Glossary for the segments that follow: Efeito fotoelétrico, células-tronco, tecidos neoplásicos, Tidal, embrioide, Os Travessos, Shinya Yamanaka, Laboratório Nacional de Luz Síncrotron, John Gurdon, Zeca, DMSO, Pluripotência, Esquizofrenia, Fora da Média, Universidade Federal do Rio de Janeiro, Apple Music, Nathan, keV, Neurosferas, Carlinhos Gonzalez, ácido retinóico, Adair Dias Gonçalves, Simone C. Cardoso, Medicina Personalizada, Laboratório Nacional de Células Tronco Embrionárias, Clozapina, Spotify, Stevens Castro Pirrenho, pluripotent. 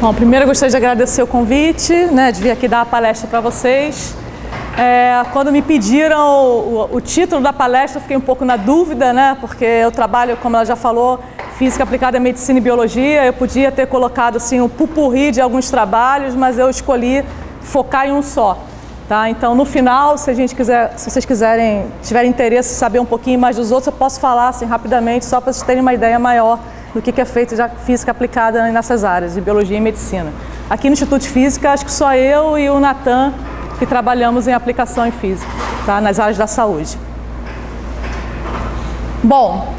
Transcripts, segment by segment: Bom, primeiro eu gostaria de agradecer o convite, né, de vir aqui dar a palestra para vocês. Quando me pediram o título da palestra, eu fiquei um pouco na dúvida, né, porque eu trabalho, como ela já falou, Física Aplicada à Medicina e Biologia. Eu podia ter colocado assim, um pupurri de alguns trabalhos, mas eu escolhi focar em um só. Tá? Então, no final, se vocês quiserem, tiverem interesse em saber um pouquinho mais dos outros, eu posso falar assim, rapidamente, só para vocês terem uma ideia maior do que é feito já física aplicada nessas áreas, de biologia e medicina. Aqui no Instituto de Física, acho que só eu e o Nathan que trabalhamos em aplicação em física, tá? Nas áreas da saúde. Bom,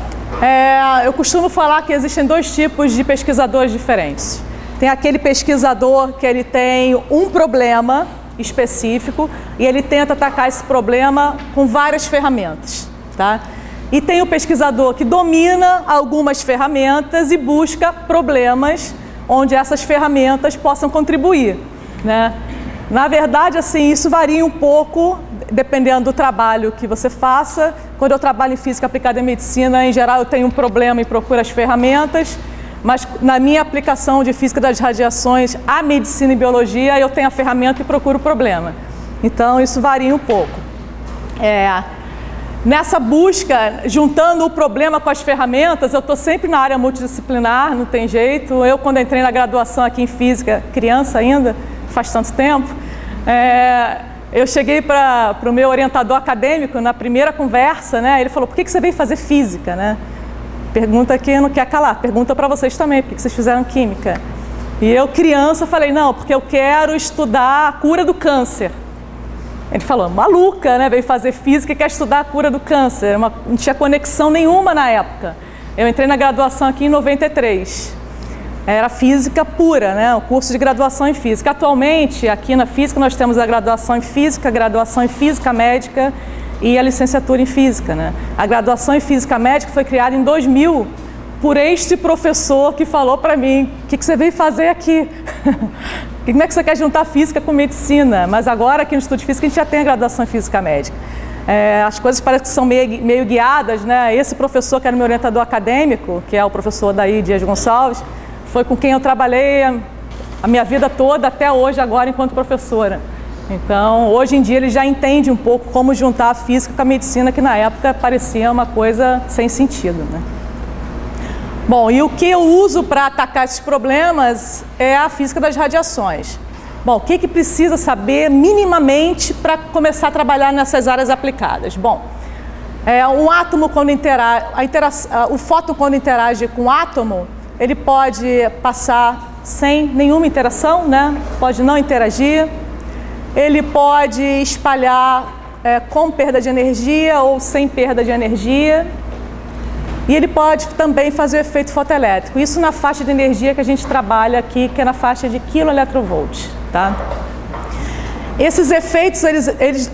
eu costumo falar que existem dois tipos de pesquisadores diferentes. Tem aquele pesquisador que ele tem um problema específico e ele tenta atacar esse problema com várias ferramentas, tá? E tem o pesquisador que domina algumas ferramentas e busca problemas onde essas ferramentas possam contribuir, né? Na verdade, assim, isso varia um pouco dependendo do trabalho que você faça. Quando eu trabalho em física aplicada em medicina, em geral eu tenho um problema e procuro as ferramentas, mas na minha aplicação de física das radiações à medicina e biologia, eu tenho a ferramenta e procuro o problema. Então, isso varia um pouco. Nessa busca, juntando o problema com as ferramentas, eu estou sempre na área multidisciplinar, não tem jeito. Eu, quando entrei na graduação aqui em física, criança ainda, faz tanto tempo, eu cheguei para o meu orientador acadêmico na primeira conversa, né? Ele falou, por que você veio fazer física, né? Pergunta que não quer calar, pergunta para vocês também, por que vocês fizeram química? E eu, criança, falei, não, porque eu quero estudar a cura do câncer. Ele falou, maluca, né? Veio fazer física e quer estudar a cura do câncer. Não tinha conexão nenhuma na época. Eu entrei na graduação aqui em 93. Era física pura, né? O curso de graduação em física. Atualmente, aqui na física, nós temos a graduação em física, a graduação em física médica e a licenciatura em física, né? A graduação em física médica foi criada em 2000 por este professor que falou para mim, o que você veio fazer aqui? Como é que você quer juntar física com medicina? Mas agora aqui no Instituto de Física a gente já tem a graduação em física médica. As coisas parecem que são meio guiadas, né? Esse professor que era meu orientador acadêmico, que é o professor Adair Dias Gonçalves, foi com quem eu trabalhei a minha vida toda até hoje agora enquanto professora. Então, hoje em dia ele já entende um pouco como juntar a física com a medicina, que na época parecia uma coisa sem sentido, né? Bom, e o que eu uso para atacar esses problemas é a física das radiações. Bom, o que que precisa saber minimamente para começar a trabalhar nessas áreas aplicadas? Bom, um átomo quando o fóton quando interage com o átomo, ele pode passar sem nenhuma interação, né? Pode não interagir, ele pode espalhar com perda de energia ou sem perda de energia. E ele pode também fazer o efeito fotoelétrico. Isso na faixa de energia que a gente trabalha aqui, que é na faixa de kiloeletrovolts, tá? Esses efeitos,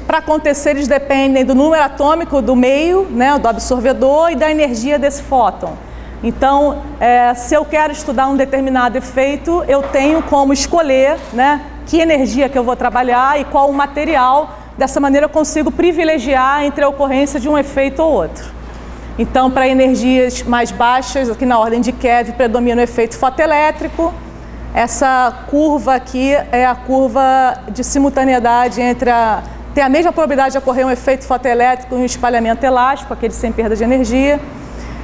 para acontecer, eles dependem do número atômico do meio, né, do absorvedor, e da energia desse fóton. Então, se eu quero estudar um determinado efeito, eu tenho como escolher, né, que energia que eu vou trabalhar e qual o material. Dessa maneira, eu consigo privilegiar entre a ocorrência de um efeito ou outro. Então, para energias mais baixas, aqui na ordem de Kev, predomina o efeito fotoelétrico. Essa curva aqui é a curva de simultaneidade entre tem a mesma probabilidade de ocorrer um efeito fotoelétrico e um espalhamento elástico, aquele sem perda de energia.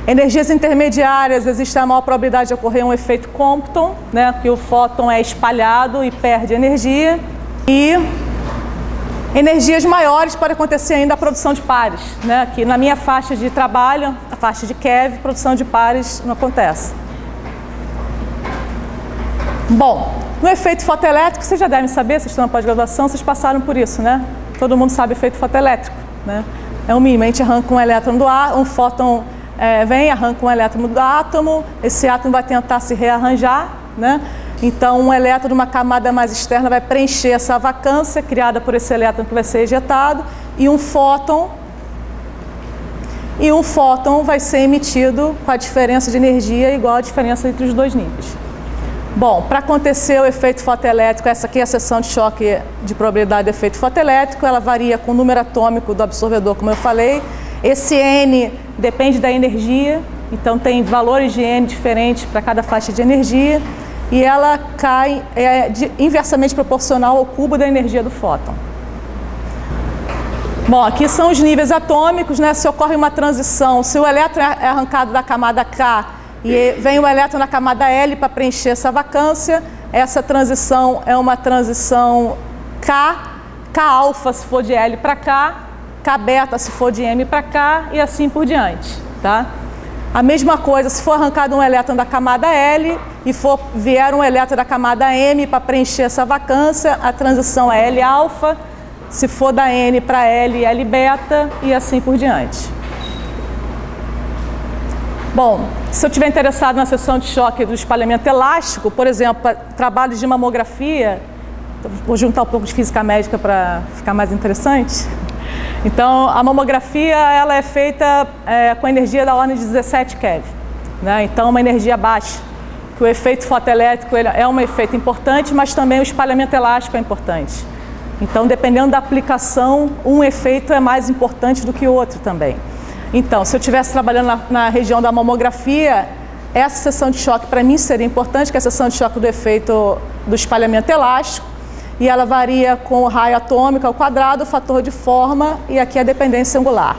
Energias intermediárias, existe a maior probabilidade de ocorrer um efeito Compton, né, que o fóton é espalhado e perde energia. E energias maiores pode acontecer ainda a produção de pares, né? Que na minha faixa de trabalho, a faixa de Kev, produção de pares não acontece. Bom, no efeito fotoelétrico, vocês já devem saber, vocês estão na pós-graduação, vocês passaram por isso, né? Todo mundo sabe efeito fotoelétrico, né? É o mínimo, a gente arranca um elétron do ar, um fóton vem, arranca um elétron do átomo, esse átomo vai tentar se rearranjar, né? Então, um elétron de uma camada mais externa vai preencher essa vacância criada por esse elétron que vai ser ejetado, e um fóton vai ser emitido com a diferença de energia igual à diferença entre os dois níveis. Bom, para acontecer o efeito fotoelétrico, essa aqui é a seção de choque de probabilidade de efeito fotoelétrico, ela varia com o número atômico do absorvedor, como eu falei. Esse N depende da energia, então tem valores de N diferentes para cada faixa de energia. e ela cai inversamente proporcional ao cubo da energia do fóton. Bom, aqui são os níveis atômicos, né? Se ocorre uma transição, se o elétron é arrancado da camada K e vem o elétron na camada L para preencher essa vacância, essa transição é uma transição K, K-alfa se for de L para K, K-beta se for de M para K e assim por diante, tá? A mesma coisa, se for arrancado um elétron da camada L e vier um elétron da camada M para preencher essa vacância, a transição é L-alfa, se for da N para L, L beta e assim por diante. Bom, se eu estiver interessado na seção de choque do espalhamento elástico, por exemplo, trabalhos de mamografia, vou juntar um pouco de física médica para ficar mais interessante. Então, a mamografia ela é feita com energia da ordem de 17 keV, né? Então, uma energia baixa. Que o efeito fotoelétrico ele é um efeito importante, mas também o espalhamento elástico é importante. Então, dependendo da aplicação, um efeito é mais importante do que o outro também. Então, se eu estivesse trabalhando na região da mamografia, essa seção de choque para mim seria importante, que é a seção de choque do efeito do espalhamento elástico. E ela varia com o raio atômico ao quadrado, o fator de forma e aqui a dependência angular.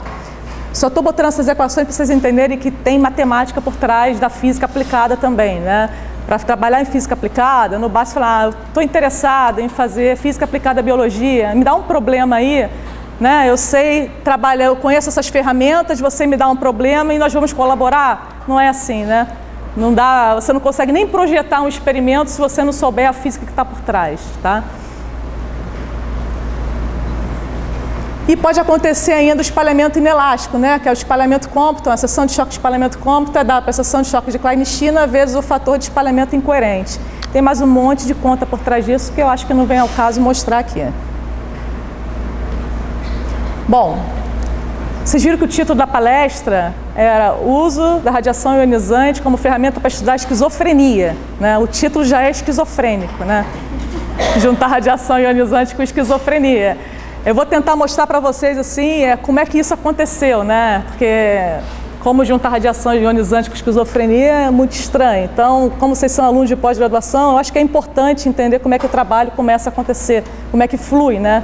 Só estou botando essas equações para vocês entenderem que tem matemática por trás da física aplicada também, né? Para trabalhar em física aplicada, não basta falar, estou interessado em fazer física aplicada à biologia, me dá um problema aí, né? Eu sei trabalhar, eu conheço essas ferramentas, você me dá um problema e nós vamos colaborar? Não é assim, né? Não dá, você não consegue nem projetar um experimento se você não souber a física que está por trás, tá? E pode acontecer ainda o espalhamento inelástico, né? Que é o espalhamento Compton, a seção de choque de espalhamento Compton é dada para a seção de choque de Klein-Nishina vezes o fator de espalhamento incoerente. Tem mais um monte de conta por trás disso que eu acho que não vem ao caso mostrar aqui. Bom, vocês viram que o título da palestra era Uso da Radiação Ionizante como Ferramenta para Estudar a Esquizofrenia, né? O título já é esquizofrênico, né? Juntar radiação ionizante com esquizofrenia. Eu vou tentar mostrar para vocês assim, como é que isso aconteceu, né? Porque como juntar radiação ionizante com esquizofrenia é muito estranho. Então, como vocês são alunos de pós-graduação, eu acho que é importante entender como é que o trabalho começa a acontecer, como é que flui, né?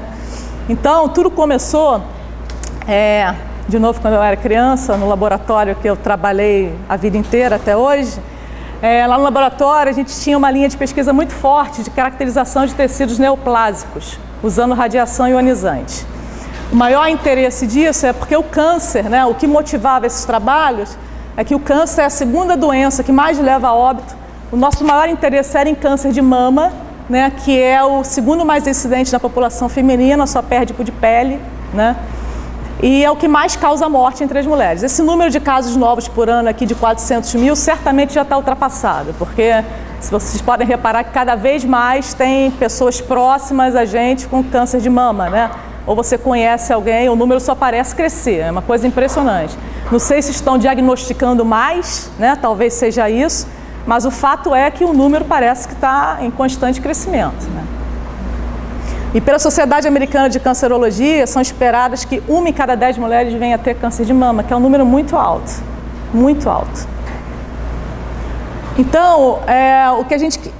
Então, tudo começou, de novo, quando eu era criança, no laboratório que eu trabalhei a vida inteira até hoje. Lá no laboratório, a gente tinha uma linha de pesquisa muito forte de caracterização de tecidos neoplásicos, usando radiação ionizante. O maior interesse disso é porque o câncer, né, o que motivava esses trabalhos, é que o câncer é a segunda doença que mais leva a óbito. O nosso maior interesse era em câncer de mama, né, que é o segundo mais incidente na população feminina, só perde por de pele, né, e é o que mais causa morte entre as mulheres. Esse número de casos novos por ano aqui de 400 mil certamente já está ultrapassado, porque se vocês podem reparar que cada vez mais tem pessoas próximas a gente com câncer de mama, né? Ou você conhece alguém, o número só parece crescer, é uma coisa impressionante. Não sei se estão diagnosticando mais, né? Talvez seja isso, mas o fato é que o número parece que está em constante crescimento, né? E pela Sociedade Americana de Cancerologia, são esperadas que 1 em cada 10 mulheres venha a ter câncer de mama, que é um número muito alto, muito alto. Então,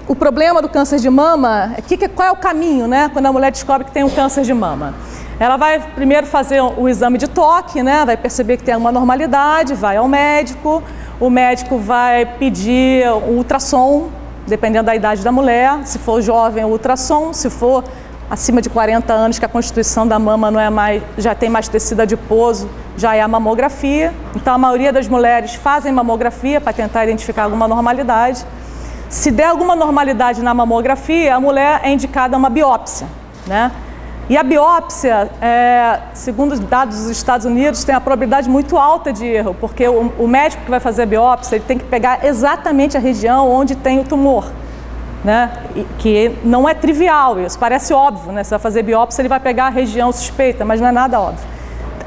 o problema do câncer de mama, qual é o caminho, né, quando a mulher descobre que tem um câncer de mama? Ela vai primeiro fazer o exame de toque, né, vai perceber que tem uma anormalidade, vai ao médico, o médico vai pedir um ultrassom, dependendo da idade da mulher, se for jovem, ultrassom, se for acima de 40 anos, que a constituição da mama não é mais, já tem mais tecido adiposo, já é a mamografia. Então, a maioria das mulheres fazem mamografia para tentar identificar alguma anormalidade. Se der alguma anormalidade na mamografia, a mulher é indicada a uma biópsia, né? E a biópsia, segundo os dados dos Estados Unidos, tem a probabilidade muito alta de erro, porque o médico que vai fazer a biópsia ele tem que pegar exatamente a região onde tem o tumor, né? Que não é trivial isso, parece óbvio, né? Se vai fazer biópsia ele vai pegar a região suspeita, mas não é nada óbvio.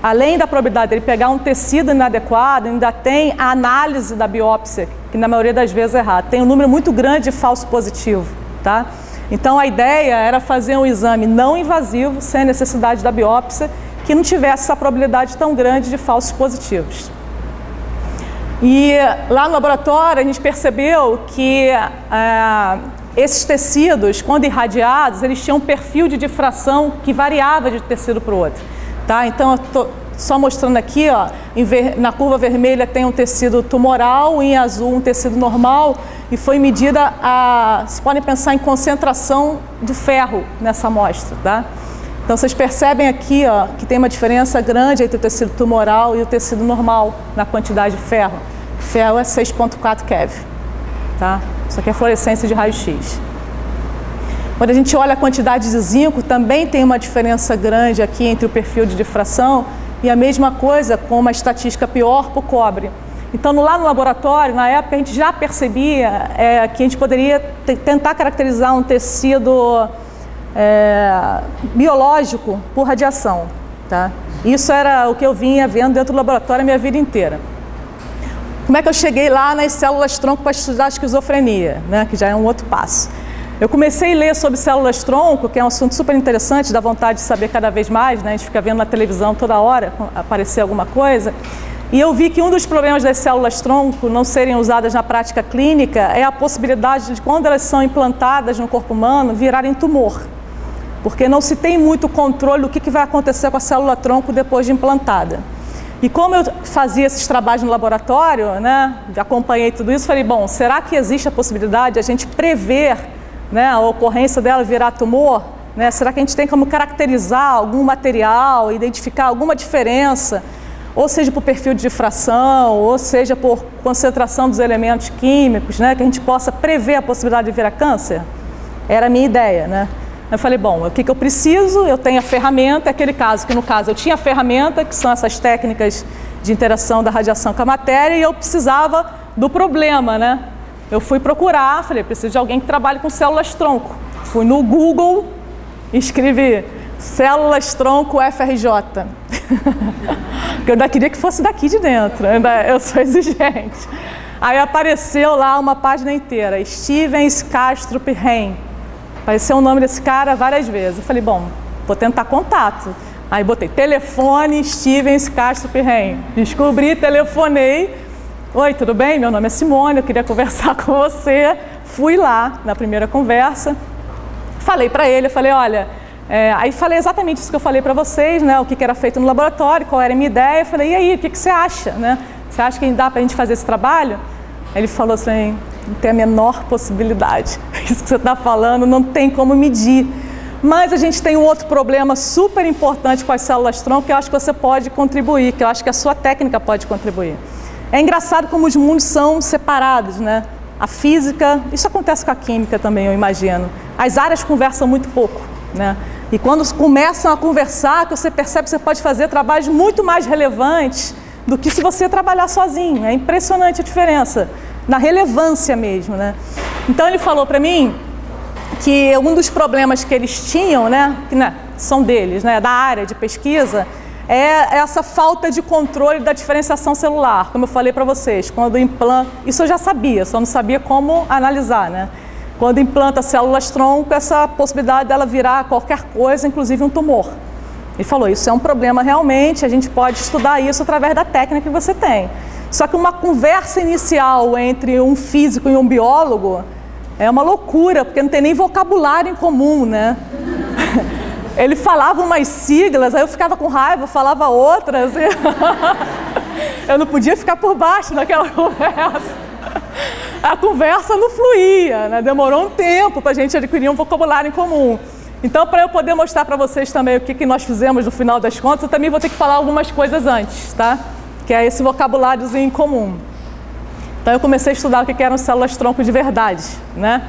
Além da probabilidade dele pegar um tecido inadequado, ainda tem a análise da biópsia, que na maioria das vezes é errada. Tem um número muito grande de falso positivo, tá? Então a ideia era fazer um exame não invasivo, sem necessidade da biópsia, que não tivesse essa probabilidade tão grande de falsos positivos. E lá no laboratório a gente percebeu que Esses tecidos, quando irradiados, eles tinham um perfil de difração que variava de um tecido para o outro. Tá? Então, eu estou só mostrando aqui, ó, na curva vermelha tem um tecido tumoral, em azul um tecido normal, e foi medida a... Vocês podem pensar em concentração do ferro nessa amostra. Tá? Então, vocês percebem aqui, ó, que tem uma diferença grande entre o tecido tumoral e o tecido normal na quantidade de ferro. Ferro é 6,4 keV. Tá? Isso aqui é fluorescência de raio-x. Quando a gente olha a quantidade de zinco, também tem uma diferença grande aqui entre o perfil de difração e a mesma coisa com uma estatística pior para o cobre. Então, lá no laboratório, na época, a gente já percebia que a gente poderia tentar caracterizar um tecido biológico por radiação. Tá? Isso era o que eu vinha vendo dentro do laboratório a minha vida inteira. Como é que eu cheguei lá nas células-tronco para estudar a esquizofrenia, né? Que já é um outro passo. Eu comecei a ler sobre células-tronco, que é um assunto super interessante, dá vontade de saber cada vez mais, né? A gente fica vendo na televisão toda hora aparecer alguma coisa. E eu vi que um dos problemas das células-tronco não serem usadas na prática clínica é a possibilidade de, quando elas são implantadas no corpo humano, virarem tumor. Porque não se tem muito controle do que vai acontecer com a célula-tronco depois de implantada. E como eu fazia esses trabalhos no laboratório, né, acompanhei tudo isso, falei, bom, será que existe a possibilidade de a gente prever, né, a ocorrência dela virar tumor? Né? Será que a gente tem como caracterizar algum material, identificar alguma diferença, ou seja, por perfil de difração, ou seja, por concentração dos elementos químicos, né, que a gente possa prever a possibilidade de virar câncer? Era a minha ideia, né? Eu falei, bom, o que eu preciso? Eu tenho a ferramenta, aquele caso que, no caso, eu tinha a ferramenta, que são essas técnicas de interação da radiação com a matéria, e eu precisava do problema, né? Eu fui procurar, falei, preciso de alguém que trabalhe com células-tronco. Fui no Google, escrevi células-tronco FRJ. Porque eu ainda queria que fosse daqui de dentro, eu sou exigente. Aí apareceu lá uma página inteira, Stevens Castro Pirrenho. Apareceu o nome desse cara várias vezes. Eu falei, bom, vou tentar contato. Aí botei telefone, Stevens Castro Pirrenho. Descobri, telefonei. Oi, tudo bem? Meu nome é Simone, eu queria conversar com você. Fui lá na primeira conversa. Falei para ele, eu falei, olha... aí falei exatamente isso que eu falei para vocês, né? O que era feito no laboratório, qual era a minha ideia. Eu falei, e aí, o que você acha? Né? Você acha que dá para a gente fazer esse trabalho? Ele falou assim... Não tem a menor possibilidade. Isso que você está falando não tem como medir. Mas a gente tem um outro problema super importante com as células-tronco que eu acho que você pode contribuir, que eu acho que a sua técnica pode contribuir. É engraçado como os mundos são separados, né? A física, isso acontece com a química também, eu imagino. As áreas conversam muito pouco, né? E quando começam a conversar, que você percebe que você pode fazer trabalhos muito mais relevantes do que se você trabalhar sozinho. É impressionante a diferença. Na relevância mesmo, né? Então ele falou para mim que um dos problemas que eles tinham, né, que né, são deles, né, da área de pesquisa, é essa falta de controle da diferenciação celular, como eu falei para vocês, quando implanta, isso eu já sabia, só não sabia como analisar, né? Quando implanta células-tronco, essa possibilidade dela virar qualquer coisa, inclusive um tumor. Ele falou, isso é um problema realmente, a gente pode estudar isso através da técnica que você tem. Só que uma conversa inicial entre um físico e um biólogo é uma loucura, porque não tem nem vocabulário em comum, né? Ele falava umas siglas, aí eu ficava com raiva, falava outras. E... eu não podia ficar por baixo daquela conversa. A conversa não fluía, né? Demorou um tempo para a gente adquirir um vocabulário em comum. Então, para eu poder mostrar para vocês também o que nós fizemos no final das contas, eu também vou ter que falar algumas coisas antes, tá? Que é esse vocabuláriozinho em comum. Então eu comecei a estudar o que eram células-tronco de verdade, né?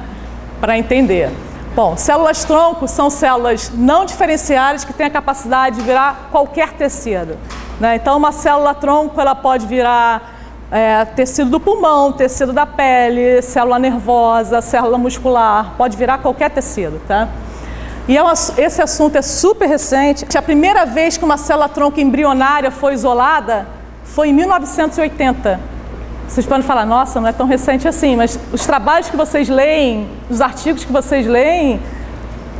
Para entender. Bom, células-tronco são células não diferenciárias que têm a capacidade de virar qualquer tecido, né? Então uma célula-tronco ela pode virar tecido do pulmão, tecido da pele, célula nervosa, célula muscular, pode virar qualquer tecido, tá? E esse assunto é super recente. A primeira vez que uma célula-tronco embrionária foi isolada foi em 1980. Vocês podem falar, nossa, não é tão recente assim, mas os trabalhos que vocês leem, os artigos que vocês leem,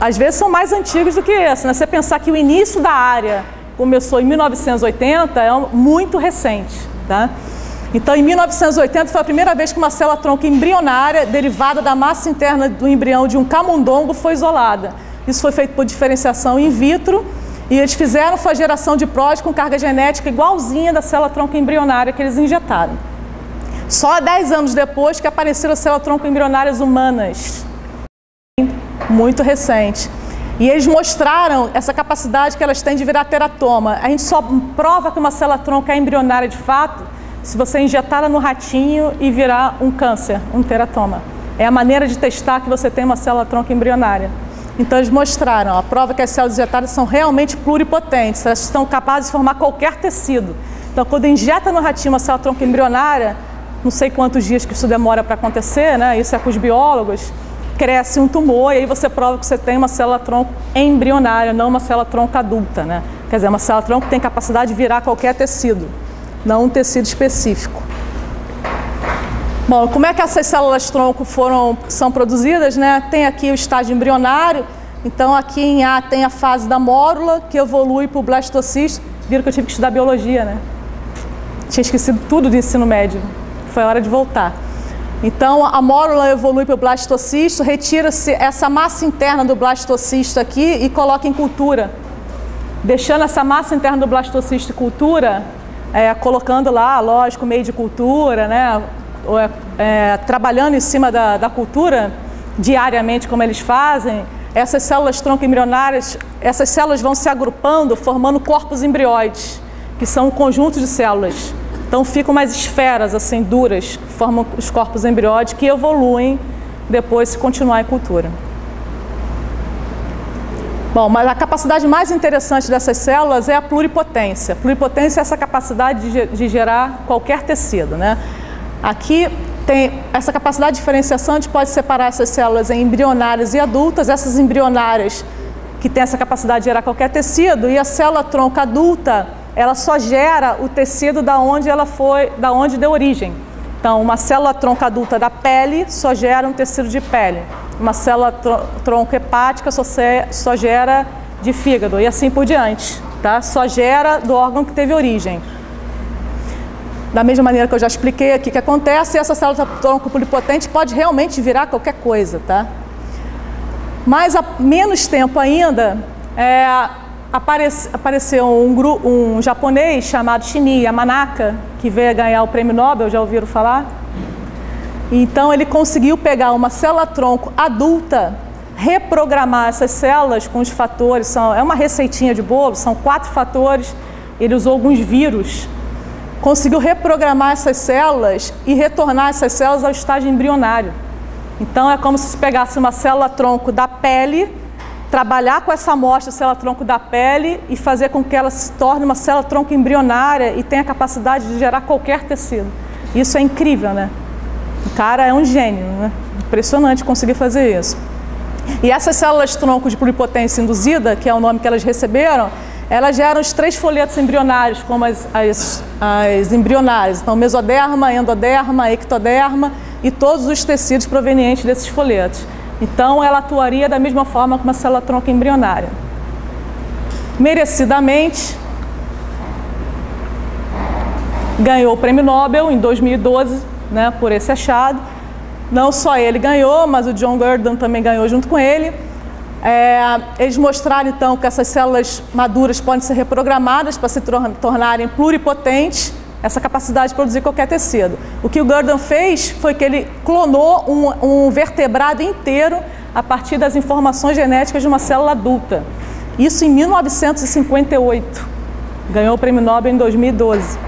às vezes são mais antigos do que esse, né? Você pensar que o início da área começou em 1980, é muito recente, tá? Então, em 1980, foi a primeira vez que uma célula tronco embrionária, derivada da massa interna do embrião de um camundongo, foi isolada. Isso foi feito por diferenciação in vitro, e eles fizeram foi a geração de prós com carga genética igualzinha da célula tronco embrionária que eles injetaram. Só 10 anos depois que apareceram as células tronco embrionárias humanas. Muito recente. E eles mostraram essa capacidade que elas têm de virar teratoma. A gente só prova que uma célula tronco é embrionária de fato se você injetar ela no ratinho e virar um câncer, um teratoma. É a maneira de testar que você tem uma célula tronco embrionária. Então eles mostraram, ó, a prova que as células injetadas são realmente pluripotentes, elas estão capazes de formar qualquer tecido. Então quando injeta no ratinho uma célula tronco embrionária, não sei quantos dias que isso demora para acontecer, né? Isso é com os biólogos, cresce um tumor e aí você prova que você tem uma célula tronco embrionária, não uma célula tronco adulta, né? Quer dizer, uma célula tronco tem capacidade de virar qualquer tecido, não um tecido específico. Bom, como é que essas células-tronco são produzidas, né? Tem aqui o estágio embrionário, então aqui em A tem a fase da mórula, que evolui para o blastocisto. Viram que eu tive que estudar biologia, né? Tinha esquecido tudo do ensino médio, foi hora de voltar. Então a mórula evolui para o blastocisto, retira-se essa massa interna do blastocisto aqui e coloca em cultura. Deixando essa massa interna do blastocisto em cultura, colocando lá, lógico, meio de cultura, né? Trabalhando em cima da cultura diariamente, como eles fazem, essas células tronco embrionárias, essas células vão se agrupando, formando corpos embrioides, que são um conjunto de células. Então ficam umas esferas assim duras, que formam os corpos embrioides, que evoluem depois se continuar em cultura. Bom, mas a capacidade mais interessante dessas células é a pluripotência. Pluripotência é essa capacidade de gerar qualquer tecido, né? Aqui tem essa capacidade de diferenciação, a gente pode separar essas células em embrionárias e adultas, essas embrionárias que têm essa capacidade de gerar qualquer tecido, e a célula tronco adulta, ela só gera o tecido da onde ela foi, da onde deu origem. Então, uma célula tronco adulta da pele só gera um tecido de pele. Uma célula tronco hepática só gera de fígado e assim por diante, tá? Só gera do órgão que teve origem. Da mesma maneira que eu já expliquei aqui o que acontece, essa célula tronco pluripotente pode realmente virar qualquer coisa, tá? Mas há menos tempo ainda, apareceu um japonês chamado Shinya Yamanaka, que veio ganhar o prêmio Nobel, já ouviram falar? Então ele conseguiu pegar uma célula tronco adulta, reprogramar essas células com os fatores, é uma receitinha de bolo, são 4 fatores, ele usou alguns vírus, conseguiu reprogramar essas células e retornar essas células ao estágio embrionário. Então é como se pegasse uma célula-tronco da pele, trabalhar com essa amostra célula-tronco da pele e fazer com que ela se torne uma célula-tronco embrionária e tenha a capacidade de gerar qualquer tecido. Isso é incrível, né? O cara é um gênio, né? Impressionante conseguir fazer isso. E essas células-tronco de pluripotência induzida, que é o nome que elas receberam, elas geram os 3 folhetos embrionários, como as embrionárias. Então, mesoderma, endoderma, ectoderma e todos os tecidos provenientes desses folhetos. Então, ela atuaria da mesma forma que uma célula tronco embrionária. Merecidamente, ganhou o prêmio Nobel em 2012, né, por esse achado. Não só ele ganhou, mas o John Gurdon também ganhou junto com ele. Eles mostraram, então, que essas células maduras podem ser reprogramadas para se tornarem pluripotentes, essa capacidade de produzir qualquer tecido. O que o Gurdon fez foi que ele clonou um vertebrado inteiro a partir das informações genéticas de uma célula adulta. Isso em 1958. Ganhou o prêmio Nobel em 2012.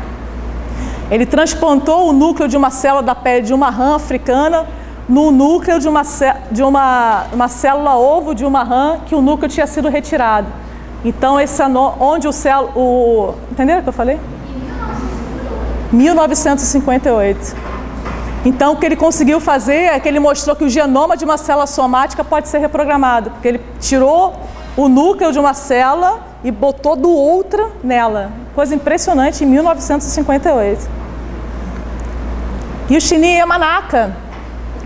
Ele transplantou o núcleo de uma célula da pele de uma rã africana no núcleo de uma célula-ovo de uma rã que o núcleo tinha sido retirado. Então, entenderam o que eu falei? 1958. Então, o que ele conseguiu fazer é que ele mostrou que o genoma de uma célula somática pode ser reprogramado, porque ele tirou o núcleo de uma célula e botou do outra nela. Coisa impressionante, em 1958. E o Shinya Yamanaka,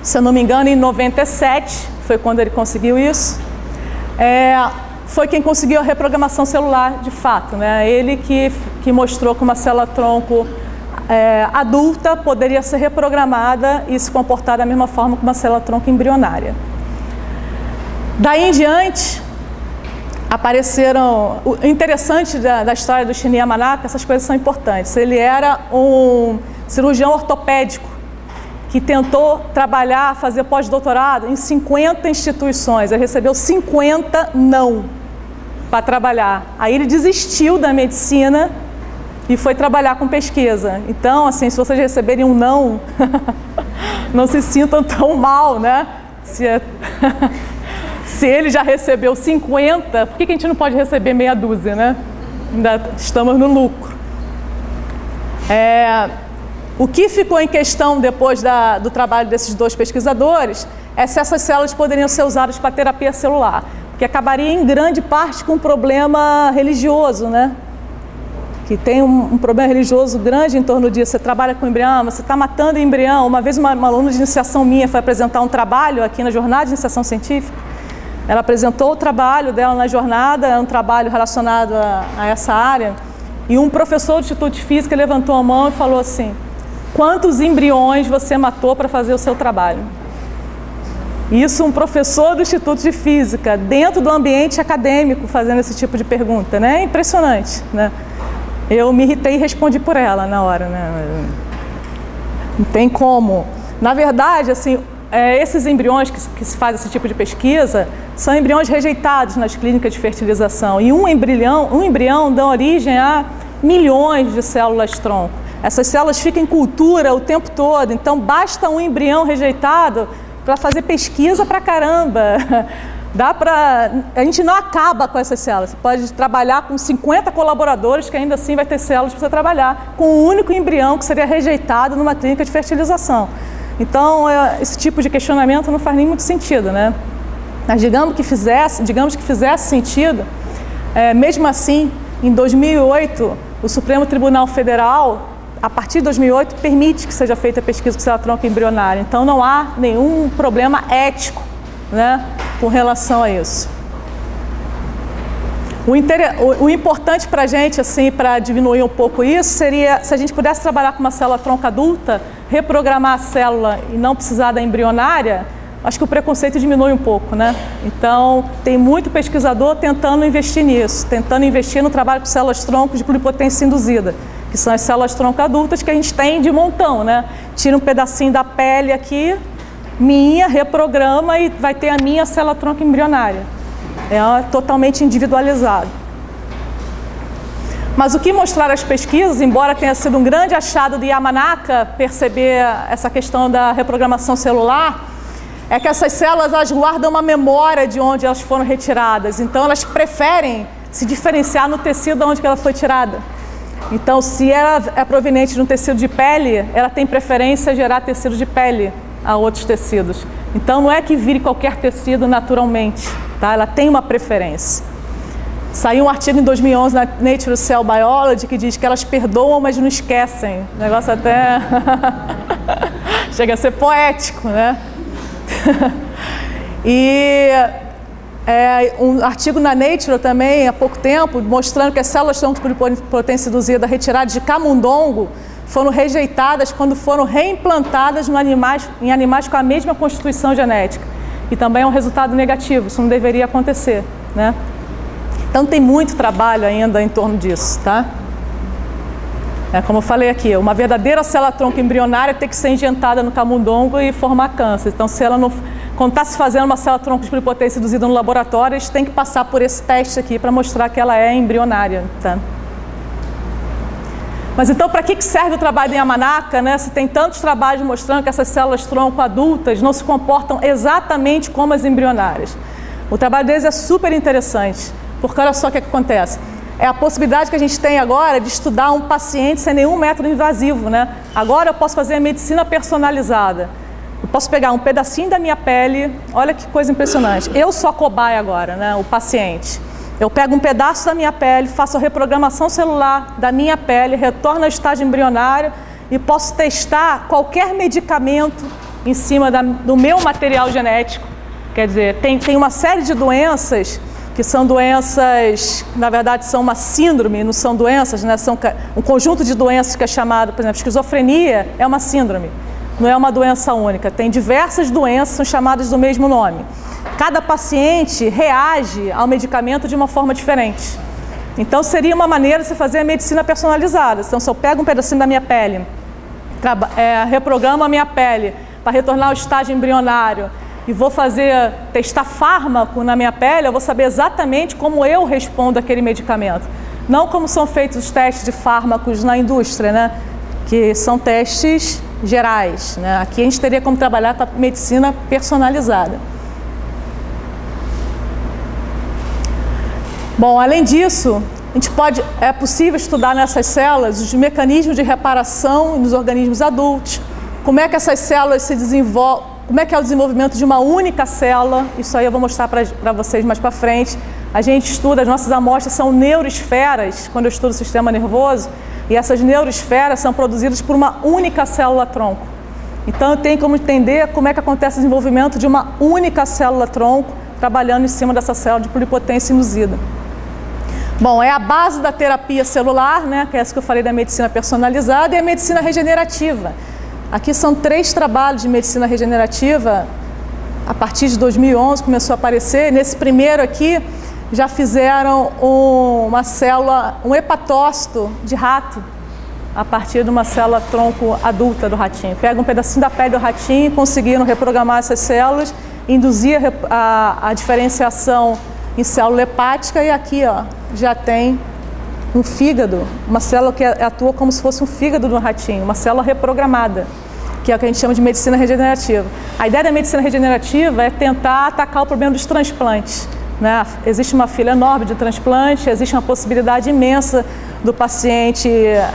se eu não me engano, em 97, foi quando ele conseguiu isso, foi quem conseguiu a reprogramação celular de fato, né? Ele que mostrou que uma célula-tronco adulta poderia ser reprogramada e se comportar da mesma forma que uma célula-tronco embrionária. Daí em diante, apareceram... O interessante da história do Shinya Yamanaka, essas coisas são importantes. Ele era um cirurgião ortopédico que tentou trabalhar, fazer pós-doutorado em 50 instituições. Ele recebeu 50 não para trabalhar. Aí ele desistiu da medicina e foi trabalhar com pesquisa. Então, assim, se vocês receberem um não, não se sintam tão mal, né? Se ele já recebeu 50, por que a gente não pode receber meia dúzia, né? Ainda estamos no lucro. O que ficou em questão depois do trabalho desses dois pesquisadores é se essas células poderiam ser usadas para terapia celular, porque acabaria em grande parte com um problema religioso, né? Que tem um problema religioso grande em torno disso. Você trabalha com embrião, você está matando embrião. Uma vez uma aluna de iniciação minha foi apresentar um trabalho aqui na jornada de iniciação científica. Ela apresentou o trabalho dela na jornada, é um trabalho relacionado a essa área, e um professor do Instituto de Física levantou a mão e falou assim: quantos embriões você matou para fazer o seu trabalho? Isso, um professor do Instituto de Física, dentro do ambiente acadêmico, fazendo esse tipo de pergunta, né? Impressionante, né? Eu me irritei e respondi por ela na hora, né? Não tem como. Na verdade, assim, esses embriões que se faz esse tipo de pesquisa são embriões rejeitados nas clínicas de fertilização. E um embrião dá origem a milhões de células-tronco. Essas células ficam em cultura o tempo todo, então basta um embrião rejeitado para fazer pesquisa pra caramba. A gente não acaba com essas células. Você pode trabalhar com 50 colaboradores que ainda assim vai ter células para você trabalhar com um único embrião que seria rejeitado numa clínica de fertilização. Então, esse tipo de questionamento não faz nem muito sentido, né? Mas digamos que fizesse sentido, mesmo assim, em 2008, o Supremo Tribunal Federal, a partir de 2008, permite que seja feita a pesquisa com célula-tronco embrionária. Então, não há nenhum problema ético, né, com relação a isso. O importante para a gente, assim, para diminuir um pouco isso, seria se a gente pudesse trabalhar com uma célula-tronco adulta, reprogramar a célula e não precisar da embrionária, acho que o preconceito diminui um pouco, né? Então, tem muito pesquisador tentando investir nisso, tentando investir no trabalho com células-tronco de pluripotência induzida, que são as células-tronco adultas que a gente tem de montão, né? Tira um pedacinho da pele aqui, minha, reprograma e vai ter a minha célula-tronco embrionária. É totalmente individualizado. Mas o que mostraram as pesquisas, embora tenha sido um grande achado de Yamanaka perceber essa questão da reprogramação celular, é que essas células, elas guardam uma memória de onde elas foram retiradas. Então, elas preferem se diferenciar no tecido de onde ela foi tirada. Então, se ela é proveniente de um tecido de pele, ela tem preferência a gerar tecido de pele a outros tecidos. Então, não é que vire qualquer tecido naturalmente, tá? Ela tem uma preferência. Saiu um artigo em 2011 na Nature Cell Biology que diz que elas perdoam, mas não esquecem. O negócio até... chega a ser poético, né? E um artigo na Nature também, há pouco tempo, mostrando que as células-tronco de pluripotência induzida retiradas de camundongo foram rejeitadas quando foram reimplantadas em animais com a mesma constituição genética. E também é um resultado negativo, isso não deveria acontecer, né? Então tem muito trabalho ainda em torno disso, tá? Como eu falei aqui, uma verdadeira célula-tronco embrionária tem que ser injetada no camundongo e formar câncer. Então, se ela não, quando está se fazendo uma célula-tronco de pluripotência induzida no laboratório, eles têm que passar por esse teste aqui para mostrar que ela é embrionária, tá? Mas então, para que serve o trabalho de Yamanaka, né? Se tem tantos trabalhos mostrando que essas células-tronco adultas não se comportam exatamente como as embrionárias. O trabalho deles é super interessante, porque olha só o que acontece. É a possibilidade que a gente tem agora de estudar um paciente sem nenhum método invasivo, né? Agora eu posso fazer a medicina personalizada. Eu posso pegar um pedacinho da minha pele, olha que coisa impressionante. Eu sou a cobaia agora, né? O paciente. Eu pego um pedaço da minha pele, faço a reprogramação celular da minha pele, retorno ao estágio embrionário e posso testar qualquer medicamento em cima do meu material genético. Quer dizer, tem uma série de doenças que são doenças, na verdade são uma síndrome, não são doenças, né? São um conjunto de doenças que é chamado, por exemplo, esquizofrenia é uma síndrome, não é uma doença única, tem diversas doenças, são chamadas do mesmo nome. Cada paciente reage ao medicamento de uma forma diferente. Então seria uma maneira de se fazer a medicina personalizada. Então se eu pego um pedacinho da minha pele, reprogramo a minha pele para retornar ao estágio embrionário e vou testar fármaco na minha pele, eu vou saber exatamente como eu respondo àquele medicamento. Não como são feitos os testes de fármacos na indústria, né? Que são testes gerais, né? Aqui a gente teria como trabalhar com a medicina personalizada. Bom, além disso, é possível estudar nessas células os mecanismos de reparação nos organismos adultos, como é que essas células se desenvolvem, como é que é o desenvolvimento de uma única célula, isso aí eu vou mostrar para vocês mais para frente. A gente estuda, as nossas amostras são neurosferas, quando eu estudo o sistema nervoso, e essas neurosferas são produzidas por uma única célula-tronco. Então eu tenho como entender como é que acontece o desenvolvimento de uma única célula-tronco, trabalhando em cima dessa célula de pluripotência induzida. Bom, é a base da terapia celular, né, que é essa que eu falei da medicina personalizada, e a medicina regenerativa. Aqui são 3 trabalhos de medicina regenerativa, a partir de 2011 começou a aparecer. Nesse primeiro aqui, já fizeram um hepatócito de rato, a partir de uma célula tronco adulta do ratinho. Pega um pedacinho da pele do ratinho, conseguiram reprogramar essas células, induzir a diferenciação em célula hepática, e aqui ó, já tem um fígado, uma célula que atua como se fosse um fígado do ratinho, uma célula reprogramada, que é o que a gente chama de medicina regenerativa. A ideia da medicina regenerativa é tentar atacar o problema dos transplantes, né? Existe uma fila enorme de transplante, existe uma possibilidade imensa do paciente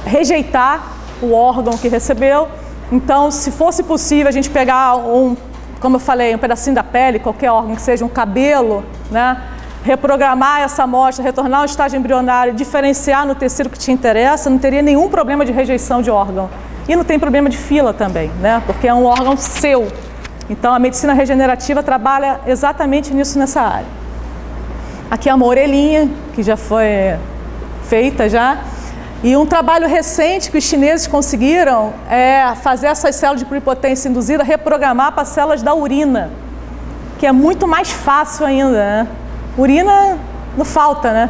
rejeitar o órgão que recebeu. Então, se fosse possível a gente pegar como eu falei, um pedacinho da pele, qualquer órgão que seja, um cabelo, né? Reprogramar essa amostra, retornar ao estágio embrionário, diferenciar no tecido que te interessa, não teria nenhum problema de rejeição de órgão. E não tem problema de fila também, né? Porque é um órgão seu. Então a medicina regenerativa trabalha exatamente nisso, nessa área. Aqui é uma orelhinha, que já foi feita já. E um trabalho recente que os chineses conseguiram é fazer essas células de pluripotência induzida reprogramar para células da urina, que é muito mais fácil ainda, né? Urina não falta, né?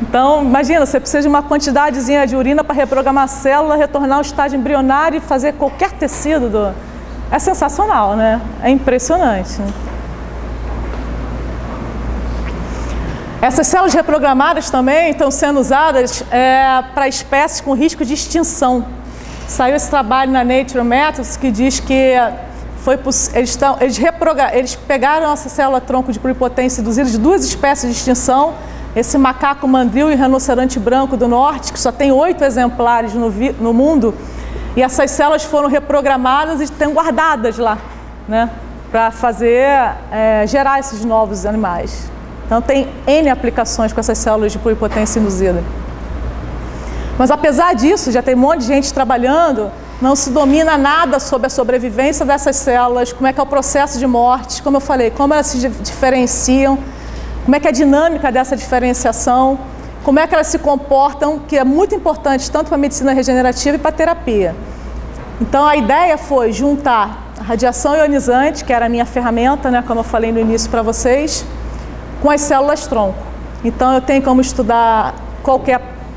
Então, imagina, você precisa de uma quantidadezinha de urina para reprogramar a célula, retornar ao estágio embrionário e fazer qualquer tecido. É sensacional, né? É impressionante. Essas células reprogramadas também estão sendo usadas para espécies com risco de extinção. Saiu esse trabalho na Nature Metals que diz que eles pegaram essa célula-tronco de pluripotência induzida de 2 espécies de extinção, esse macaco mandril e o rinoceronte branco do norte, que só tem 8 exemplares no mundo, e essas células foram reprogramadas e estão guardadas lá, né, para gerar esses novos animais. Então tem N aplicações com essas células de pluripotência induzida. Mas apesar disso, já tem um monte de gente trabalhando, não se domina nada sobre a sobrevivência dessas células, como é que é o processo de morte, como eu falei, como elas se diferenciam, como é que é a dinâmica dessa diferenciação, como é que elas se comportam, que é muito importante tanto para a medicina regenerativa e para a terapia. Então a ideia foi juntar a radiação ionizante, que era a minha ferramenta, né, como eu falei no início para vocês, com as células-tronco. Então eu tenho como estudar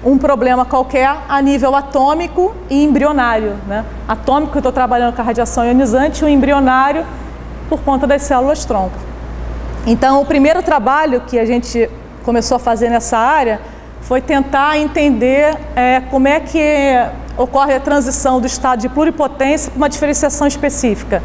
um problema qualquer a nível atômico e embrionário, né? Atômico, eu estou trabalhando com a radiação ionizante, e o embrionário por conta das células-tronco. Então o primeiro trabalho que a gente começou a fazer nessa área foi tentar entender como é que ocorre a transição do estado de pluripotência para uma diferenciação específica.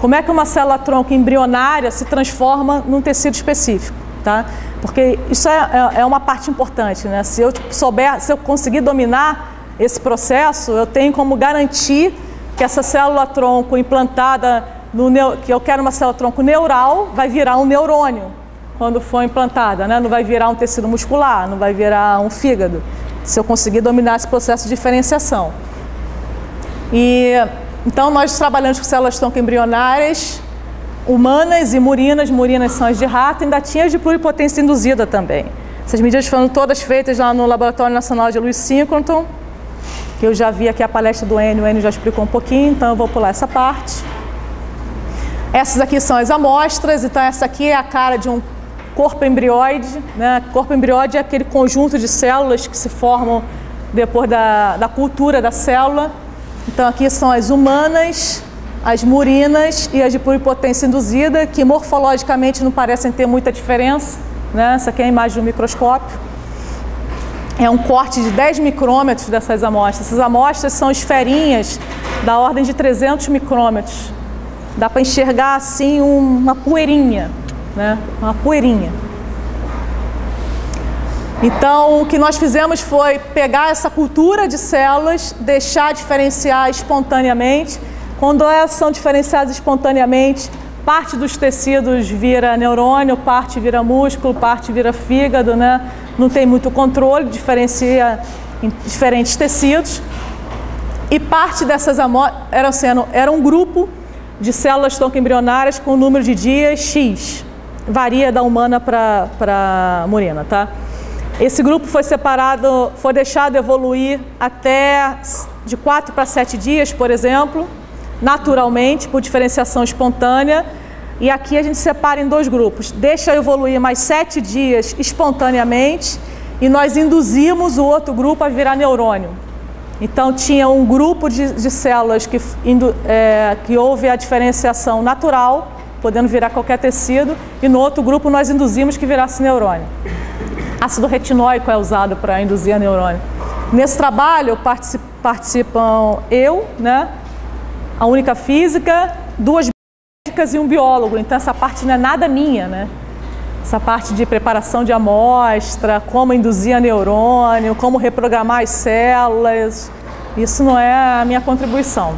Como é que uma célula-tronco embrionária se transforma num tecido específico. Tá? Porque isso é uma parte importante, né? Se eu conseguir dominar esse processo, eu tenho como garantir que essa célula-tronco implantada, que eu quero uma célula-tronco neural, vai virar um neurônio quando for implantada, né? Não vai virar um tecido muscular, não vai virar um fígado, se eu conseguir dominar esse processo de diferenciação. Então nós trabalhamos com células-tronco embrionárias, humanas e murinas, murinas são as de rato, ainda tinha as de pluripotência induzida também. Essas medidas foram todas feitas lá no Laboratório Nacional de Luz Síncrotron, que eu já vi aqui a palestra do Enio, o Enio já explicou um pouquinho, então eu vou pular essa parte. Essas aqui são as amostras, então essa aqui é a cara de um corpo embrioide, né? Corpo embrioide é aquele conjunto de células que se formam depois da cultura da célula. Então aqui são as humanas, as murinas e as de pluripotência induzida, que morfologicamente não parecem ter muita diferença, né? Essa aqui é a imagem do microscópio. É um corte de 10 micrômetros dessas amostras. Essas amostras são esferinhas da ordem de 300 micrômetros. Dá para enxergar assim uma poeirinha, né? Uma poeirinha. Então, o que nós fizemos foi pegar essa cultura de células, deixar diferenciar espontaneamente. Quando elas são diferenciadas espontaneamente, parte dos tecidos vira neurônio, parte vira músculo, parte vira fígado, né? Não tem muito controle, diferencia em diferentes tecidos. E parte dessas amostras era um grupo de células tronco embrionárias com número de dias X. Varia da humana para a murina, tá? Esse grupo foi separado, foi deixado evoluir até de 4 para 7 dias, por exemplo, naturalmente, por diferenciação espontânea. E aqui a gente separa em dois grupos. Deixa evoluir mais 7 dias espontaneamente e nós induzimos o outro grupo a virar neurônio. Então tinha um grupo de células que houve a diferenciação natural, podendo virar qualquer tecido, e no outro grupo nós induzimos que virasse neurônio. Ácido retinóico é usado para induzir a neurônio. Nesse trabalho participam eu, né? A única física, duas médicas e um biólogo. Então essa parte não é nada minha, né? Essa parte de preparação de amostra, como induzir a neurônio, como reprogramar as células, isso não é a minha contribuição.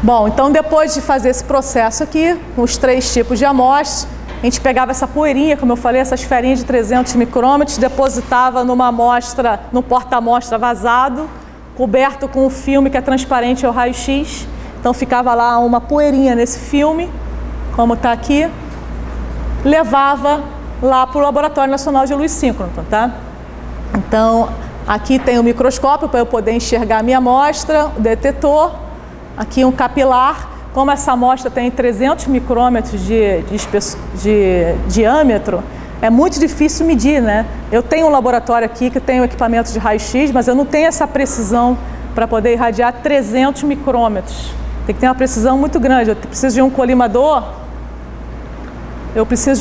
Bom, então depois de fazer esse processo aqui, com os 3 tipos de amostra, a gente pegava essa poeirinha, como eu falei, essa esferinha de 300 micrômetros, depositava numa amostra, num porta-amostra vazado, coberto com um filme que é transparente ao raio-x. Então ficava lá uma poeirinha nesse filme, como está aqui. Levava lá para o Laboratório Nacional de Luz Síncrotron, tá? Então aqui tem um microscópio para eu poder enxergar a minha amostra, o detetor, aqui um capilar. Como essa amostra tem 300 micrômetros de diâmetro, é muito difícil medir, né? Eu tenho um laboratório aqui que tem um equipamento de raio-x, mas eu não tenho essa precisão para poder irradiar 300 micrômetros. Tem que ter uma precisão muito grande. Eu preciso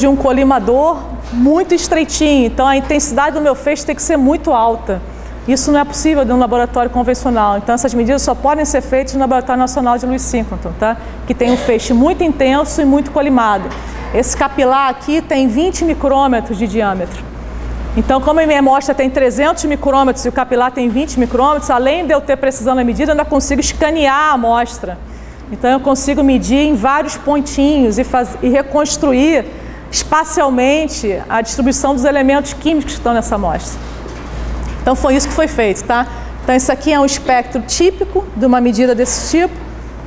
de um colimador, muito estreitinho. Então a intensidade do meu feixe tem que ser muito alta. Isso não é possível de um laboratório convencional. Então essas medidas só podem ser feitas no Laboratório Nacional de Luz Síncrotron, tá? Que tem um feixe muito intenso e muito colimado. Esse capilar aqui tem 20 micrômetros de diâmetro. Então, como a minha amostra tem 300 micrômetros e o capilar tem 20 micrômetros, além de eu ter precisão na medida, eu ainda consigo escanear a amostra. Então, eu consigo medir em vários pontinhos e reconstruir espacialmente a distribuição dos elementos químicos que estão nessa amostra. Então, foi isso que foi feito, tá? Então, isso aqui é um espectro típico de uma medida desse tipo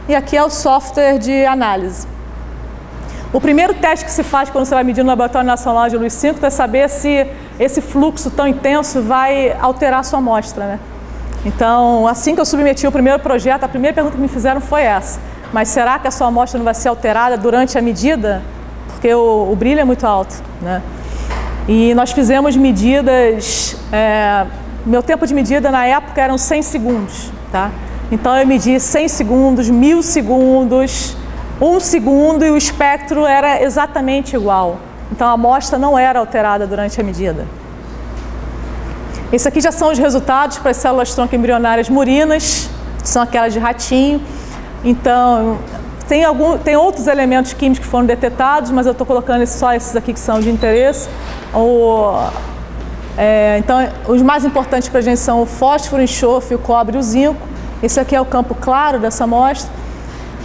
e aqui é o software de análise. O primeiro teste que se faz quando você vai medir no Laboratório Nacional de Luz Síncrotron é saber se esse fluxo tão intenso vai alterar a sua amostra, né? Então, assim que eu submeti o primeiro projeto, a primeira pergunta que me fizeram foi essa. Mas será que a sua amostra não vai ser alterada durante a medida? Porque o brilho é muito alto, né? E nós fizemos medidas... meu tempo de medida na época eram 100 segundos, tá? Então, eu medi 100 segundos, 1000 segundos... 1 segundo e o espectro era exatamente igual. Então a amostra não era alterada durante a medida. Esse aqui já são os resultados para as células tronco embrionárias murinas, são aquelas de ratinho. Então tem outros elementos químicos que foram detectados, mas eu estou colocando só esses aqui que são de interesse. Então os mais importantes para a gente são o fósforo, o enxofre, o cobre e o zinco. Esse aqui é o campo claro dessa amostra.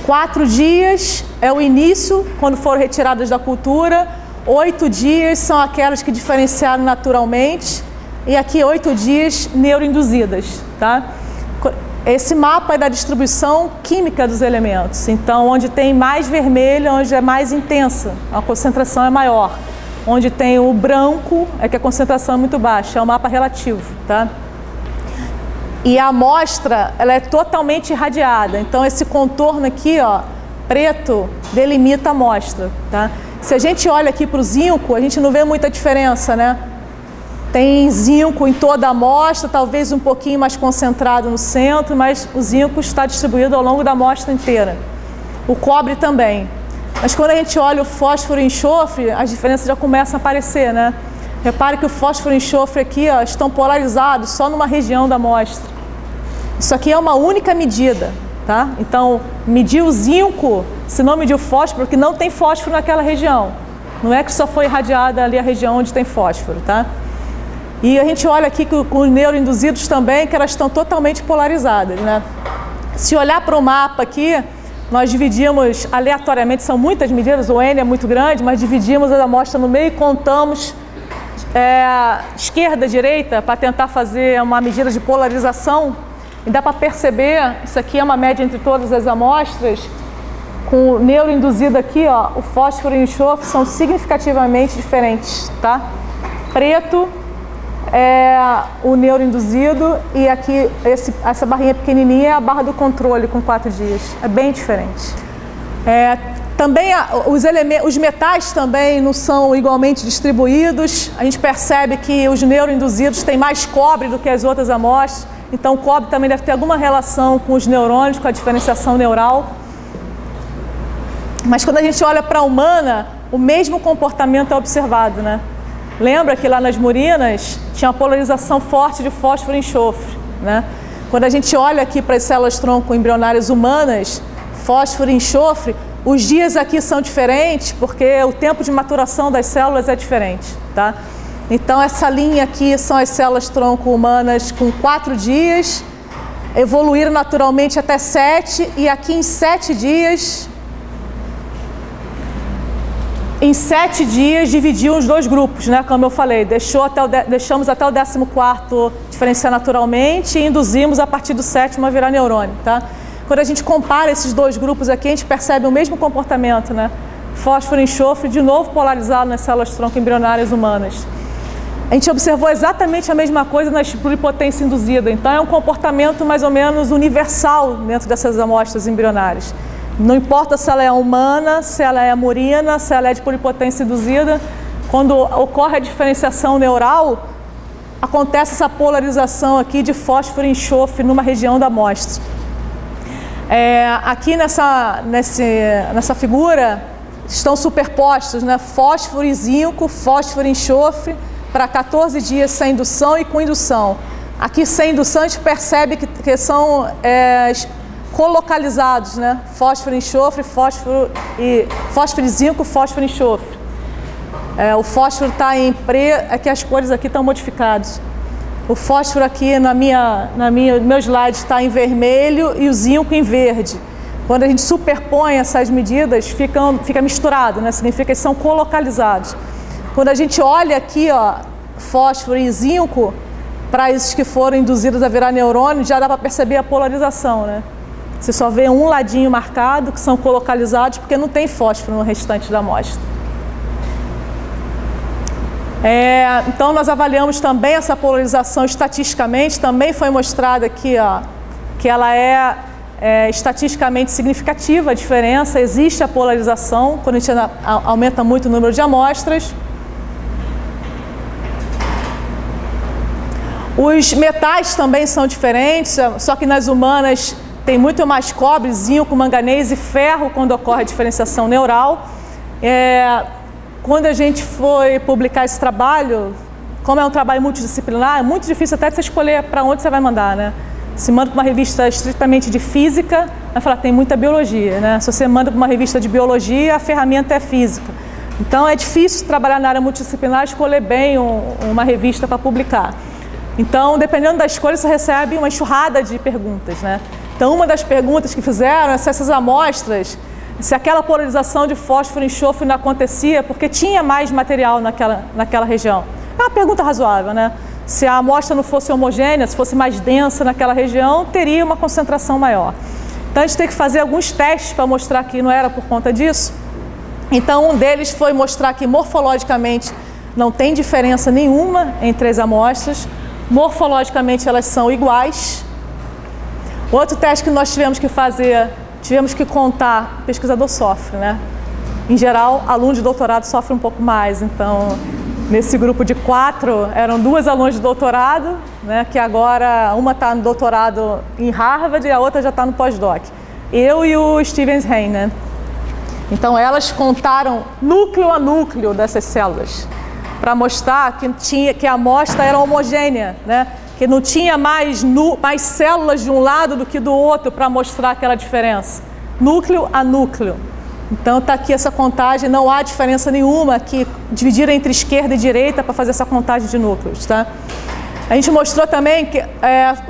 4 dias é o início, quando foram retiradas da cultura. 8 dias são aquelas que diferenciaram naturalmente. E aqui 8 dias neuroinduzidas, tá? Esse mapa é da distribuição química dos elementos. Então, onde tem mais vermelho, onde é mais intensa, a concentração é maior. Onde tem o branco, é que a concentração é muito baixa. É um mapa relativo, tá? E a amostra, ela é totalmente irradiada. Então, esse contorno aqui, ó, preto, delimita a amostra, tá? Se a gente olha aqui para o zinco, a gente não vê muita diferença, né? Tem zinco em toda a amostra, talvez um pouquinho mais concentrado no centro, mas o zinco está distribuído ao longo da amostra inteira. O cobre também. Mas quando a gente olha o fósforo e enxofre, as diferenças já começam a aparecer, né? Repare que o fósforo e enxofre aqui, ó, estão polarizados só numa região da amostra. Isso aqui é uma única medida, tá? Então, medir o zinco, se não medir o fósforo, porque não tem fósforo naquela região. Não é que só foi irradiada ali a região onde tem fósforo, tá? E a gente olha aqui com os neuroinduzidos também, que elas estão totalmente polarizadas, né? Se olhar para o mapa aqui, nós dividimos aleatoriamente, são muitas medidas, o N é muito grande, mas dividimos a amostra no meio e contamos esquerda, direita, para tentar fazer uma medida de polarização. E dá para perceber, isso aqui é uma média entre todas as amostras, com o neuroinduzido aqui, ó, o fósforo e o enxofre são significativamente diferentes, tá? Preto é o neuroinduzido e aqui essa barrinha pequenininha é a barra do controle com 4 dias. É bem diferente. Também os metais também não são igualmente distribuídos. A gente percebe que os neuroinduzidos têm mais cobre do que as outras amostras. Então o cobre também deve ter alguma relação com os neurônios, com a diferenciação neural. Mas quando a gente olha para a humana, o mesmo comportamento é observado, né? Lembra que lá nas murinas tinha uma polarização forte de fósforo e enxofre, né? Quando a gente olha aqui para as células tronco embrionárias humanas, fósforo e enxofre, os dias aqui são diferentes porque o tempo de maturação das células é diferente, tá? Então essa linha aqui são as células tronco humanas com 4 dias, evoluíram naturalmente até 7 e aqui em 7 dias dividiu os dois grupos, né? Como eu falei, deixamos até o 14º diferenciar naturalmente e induzimos a partir do 7º a virar neurônio, tá? Quando a gente compara esses dois grupos aqui, a gente percebe o mesmo comportamento, né? Fósforo e enxofre, de novo polarizado nas células-tronco embrionárias humanas. A gente observou exatamente a mesma coisa na pluripotência induzida. Então é um comportamento mais ou menos universal dentro dessas amostras embrionárias. Não importa se ela é humana, se ela é murina, se ela é de pluripotência induzida, quando ocorre a diferenciação neural, acontece essa polarização aqui de fósforo e enxofre numa região da amostra. Aqui nessa figura estão superpostos, né? Fósforo e zinco, fósforo e enxofre para 14 dias sem indução e com indução. Aqui sem indução a gente percebe que são colocalizados, né? Fósforo e enxofre, fósforo e zinco, fósforo e enxofre. O fósforo está em preto, é que as cores aqui estão modificadas. O fósforo aqui no meu slide está em vermelho e o zinco em verde. Quando a gente superpõe essas medidas, fica misturado, né? Significa que são colocalizados. Quando a gente olha aqui, ó, fósforo e zinco, para esses que foram induzidos a virar neurônio, já dá para perceber a polarização, né? Você só vê um ladinho marcado, que são colocalizados, porque não tem fósforo no restante da amostra. Então, nós avaliamos também essa polarização estatisticamente. Também foi mostrado aqui, ó, que ela é estatisticamente significativa, a diferença. Existe a polarização, quando a gente aumenta muito o número de amostras. Os metais também são diferentes, só que nas humanas tem muito mais cobre, zinco, manganês e ferro quando ocorre a diferenciação neural. Quando a gente foi publicar esse trabalho, como é um trabalho multidisciplinar, é muito difícil até você escolher para onde você vai mandar, né? Se manda para uma revista estritamente de física, vai falar tem muita biologia, né? Se você manda para uma revista de biologia, a ferramenta é física. Então é difícil trabalhar na área multidisciplinar, escolher bem uma revista para publicar. Então, dependendo da escolha, você recebe uma enxurrada de perguntas, né? Então, uma das perguntas que fizeram é se essas amostras, se aquela polarização de fósforo e enxofre não acontecia porque tinha mais material naquela região. É uma pergunta razoável, né? Se a amostra não fosse homogênea, se fosse mais densa naquela região, teria uma concentração maior. Então a gente tem que fazer alguns testes para mostrar que não era por conta disso. Então um deles foi mostrar que morfologicamente não tem diferença nenhuma entre as amostras, morfologicamente elas são iguais. Outro teste que nós tivemos que fazer, tivemos que contar, o pesquisador sofre, né? Em geral, aluno de doutorado sofre um pouco mais, então nesse grupo de 4 eram 2 alunas de doutorado, né, que agora uma está no doutorado em Harvard e a outra já está no pós-doc. Eu e o Stevens Rein, né? Então elas contaram núcleo a núcleo dessas células para mostrar que a amostra era homogênea, né? Que não tinha mais células de um lado do que do outro para mostrar aquela diferença. Núcleo a núcleo. Então está aqui essa contagem, não há diferença nenhuma que dividir entre esquerda e direita para fazer essa contagem de núcleos. Tá? A gente mostrou também que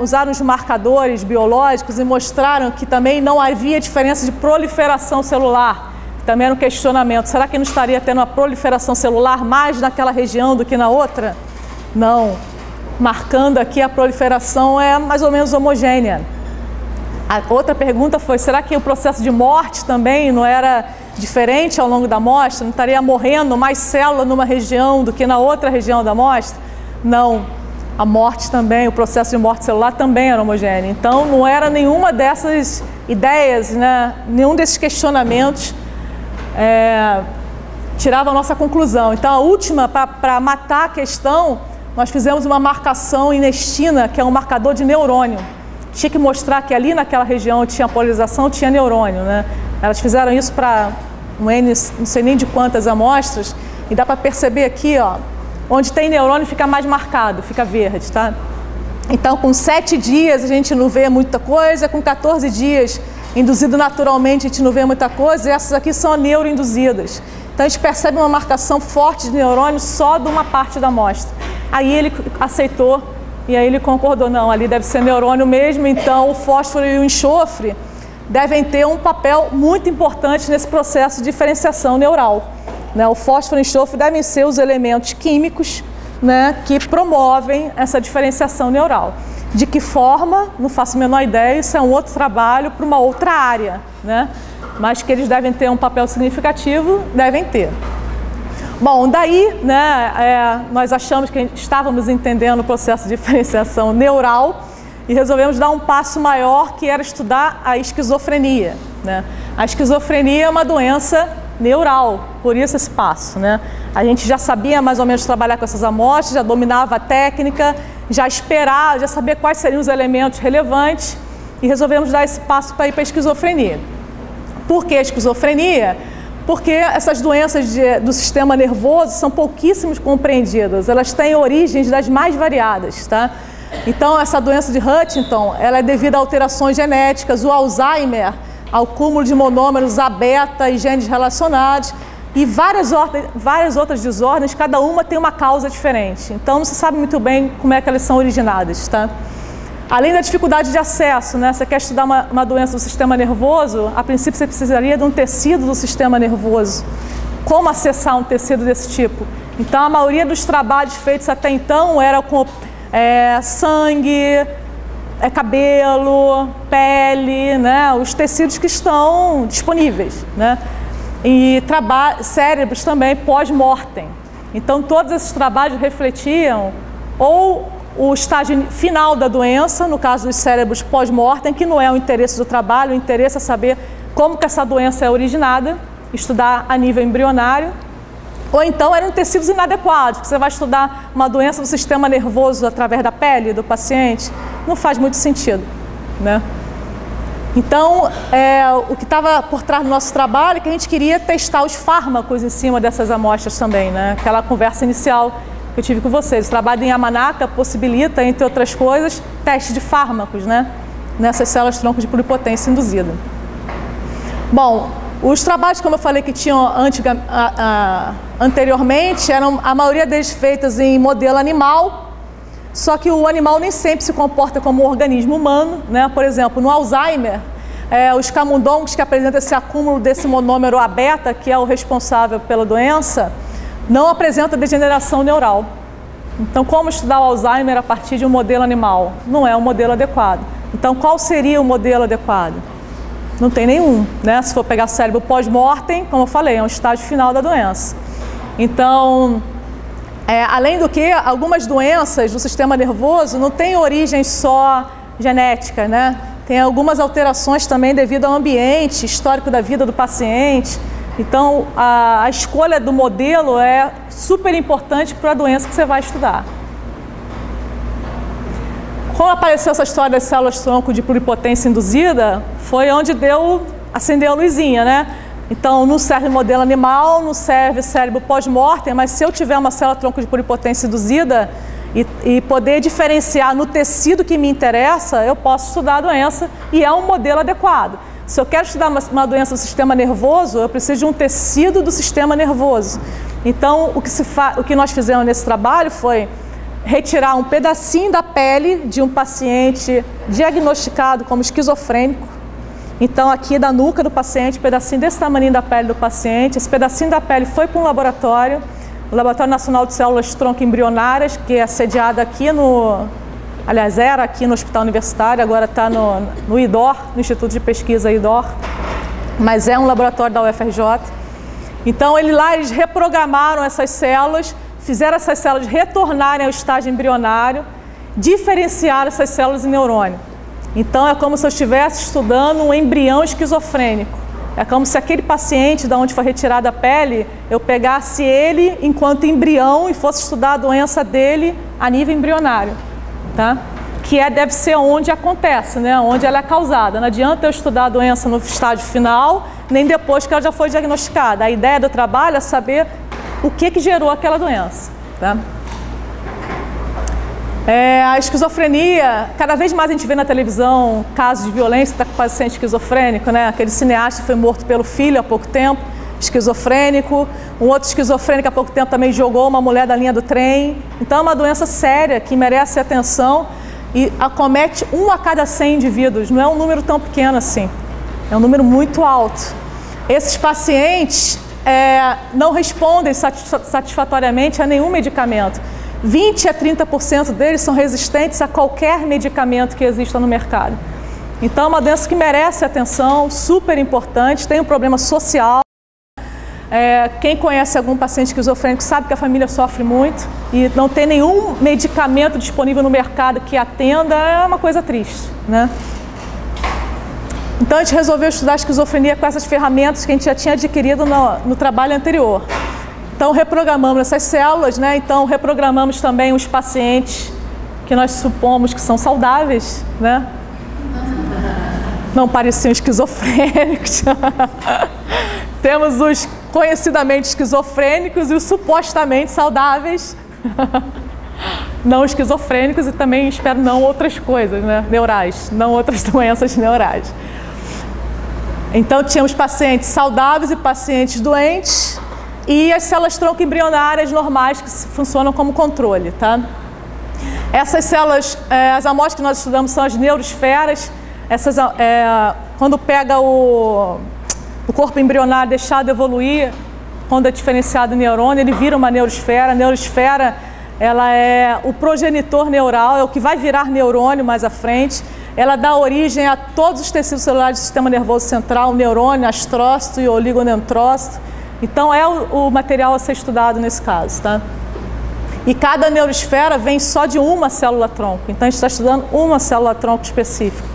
usaram os marcadores biológicos e mostraram que também não havia diferença de proliferação celular. Também era um questionamento. Será que não estaria tendo uma proliferação celular mais naquela região do que na outra? Não. Marcando aqui, a proliferação é mais ou menos homogênea. A outra pergunta foi, será que o processo de morte também não era diferente ao longo da amostra? Não estaria morrendo mais célula numa região do que na outra região da amostra? Não. A morte também, o processo de morte celular também era homogêneo. Então, não era nenhuma dessas ideias, né? Nenhum desses questionamentos tirava a nossa conclusão. Então, a última, para matar a questão, nós fizemos uma marcação em Nishina, que é um marcador de neurônio. Tinha que mostrar que ali naquela região tinha polarização, tinha neurônio, né? Elas fizeram isso para um N, não sei nem de quantas amostras, e dá para perceber aqui, ó, onde tem neurônio fica mais marcado, fica verde, tá? Então, com 7 dias a gente não vê muita coisa, com 14 dias induzido naturalmente, a gente não vê muita coisa, e essas aqui são neuroinduzidas. Então, a gente percebe uma marcação forte de neurônio só de uma parte da amostra. Aí ele aceitou e aí ele concordou, não, ali deve ser neurônio mesmo, então o fósforo e o enxofre devem ter um papel muito importante nesse processo de diferenciação neural. Né? O fósforo e o enxofre devem ser os elementos químicos, né, que promovem essa diferenciação neural. De que forma? Não faço a menor ideia, isso é um outro trabalho para uma outra área, né? Mas que eles devem ter um papel significativo, devem ter. Bom, daí, né, nós achamos que estávamos entendendo o processo de diferenciação neural e resolvemos dar um passo maior, que era estudar a esquizofrenia, né? A esquizofrenia é uma doença neural, por isso esse passo, né? A gente já sabia mais ou menos trabalhar com essas amostras, já dominava a técnica, já esperava, já sabia quais seriam os elementos relevantes e resolvemos dar esse passo para ir para a esquizofrenia. Por que a esquizofrenia? Porque essas doenças do sistema nervoso são pouquíssimas compreendidas, elas têm origens das mais variadas, tá? Então, essa doença de Huntington, ela é devida a alterações genéticas, o Alzheimer, ao cúmulo de monômeros A beta e genes relacionados, e várias outras desordens, cada uma tem uma causa diferente. Então, não se sabe muito bem como é que elas são originadas, tá? Além da dificuldade de acesso, né? Você quer estudar uma doença do sistema nervoso, a princípio você precisaria de um tecido do sistema nervoso. Como acessar um tecido desse tipo? Então, a maioria dos trabalhos feitos até então era com sangue, cabelo, pele, né? Os tecidos que estão disponíveis, né? E cérebros também pós-mortem. Então, todos esses trabalhos refletiam ou o estágio final da doença, no caso dos cérebros pós-mortem, que não é o interesse do trabalho, o interesse é saber como que essa doença é originada, estudar a nível embrionário, ou então eram tecidos inadequados, porque você vai estudar uma doença do sistema nervoso através da pele do paciente, não faz muito sentido, né? Então, o que estava por trás do nosso trabalho é que a gente queria testar os fármacos em cima dessas amostras também, né? Aquela conversa inicial que eu tive com vocês. O trabalho em Yamanaka possibilita, entre outras coisas, teste de fármacos, né? Nessas células-tronco de pluripotência induzida. Bom, os trabalhos, como eu falei, que tinham anteriormente, eram a maioria deles feitas em modelo animal, só que o animal nem sempre se comporta como um organismo humano, né? Por exemplo, no Alzheimer, os camundongos que apresentam esse acúmulo desse monômero A beta, que é o responsável pela doença, não apresenta degeneração neural. Então, como estudar o Alzheimer a partir de um modelo animal? Não é um modelo adequado. Então, qual seria o modelo adequado? Não tem nenhum, né? Se for pegar cérebro pós-mortem, como eu falei, é um estágio final da doença. Então, além do que, algumas doenças do sistema nervoso não têm origem só genética, né? Tem algumas alterações também devido ao ambiente histórico da vida do paciente. Então, a escolha do modelo é super importante para a doença que você vai estudar. Quando apareceu essa história das células-tronco de pluripotência induzida, foi onde acendeu a luzinha, né? Então, não serve modelo animal, não serve cérebro pós-mortem, mas se eu tiver uma célula-tronco de pluripotência induzida e poder diferenciar no tecido que me interessa, eu posso estudar a doença e é um modelo adequado. Se eu quero estudar uma doença do sistema nervoso, eu preciso de um tecido do sistema nervoso. Então, o que nós fizemos nesse trabalho foi retirar um pedacinho da pele de um paciente diagnosticado como esquizofrênico. Então, aqui da nuca do paciente, pedacinho desse tamanho da pele do paciente. Esse pedacinho da pele foi para um laboratório, o Laboratório Nacional de Células Tronco Embrionárias, que é sediado aqui no... Aliás, era aqui no Hospital Universitário, agora está no IDOR, no Instituto de Pesquisa IDOR, mas é um laboratório da UFRJ. Então, eles reprogramaram essas células, fizeram essas células retornarem ao estágio embrionário, diferenciaram essas células em neurônio. Então, é como se eu estivesse estudando um embrião esquizofrênico. É como se aquele paciente de onde foi retirada a pele, eu pegasse ele enquanto embrião e fosse estudar a doença dele a nível embrionário. Tá? Que deve ser onde acontece, né? Onde ela é causada. Não adianta eu estudar a doença no estágio final, nem depois que ela já foi diagnosticada. A ideia do trabalho é saber o que gerou aquela doença. Tá? A esquizofrenia, cada vez mais a gente vê na televisão casos de violência com paciente esquizofrênico, né? Aquele cineasta foi morto pelo filho há pouco tempo, esquizofrênico, um outro esquizofrênico há pouco tempo também jogou uma mulher da linha do trem. Então é uma doença séria que merece atenção e acomete 1 a cada 100 indivíduos, não é um número tão pequeno assim, é um número muito alto. Esses pacientes não respondem satisfatoriamente a nenhum medicamento. 20 a 30% deles são resistentes a qualquer medicamento que exista no mercado. Então é uma doença que merece atenção, super importante, tem um problema social. Quem conhece algum paciente esquizofrênico sabe que a família sofre muito e não tem nenhum medicamento disponível no mercado que atenda, é uma coisa triste, né? Então a gente resolveu estudar a esquizofrenia com essas ferramentas que a gente já tinha adquirido no trabalho anterior. Então reprogramamos essas células, né? Então reprogramamos também os pacientes que nós supomos que são saudáveis, né? Não pareciam esquizofrênicos. Temos os conhecidamente esquizofrênicos e os supostamente saudáveis, não esquizofrênicos e também, espero, não outras coisas, né? Neurais, não outras doenças neurais. Então, tínhamos pacientes saudáveis e pacientes doentes e as células-tronco embrionárias normais que funcionam como controle, tá? Essas células, as amostras que nós estudamos são as neurosferas. Essas, quando pega o corpo embrionário deixado evoluir, quando é diferenciado em neurônio, ele vira uma neurosfera. A neurosfera, ela é o progenitor neural, é o que vai virar neurônio mais à frente. Ela dá origem a todos os tecidos celulares do sistema nervoso central, neurônio, astrócito e oligodendrócito. Então é o material a ser estudado nesse caso, tá? E cada neurosfera vem só de uma célula-tronco. Então a gente está estudando uma célula-tronco específica.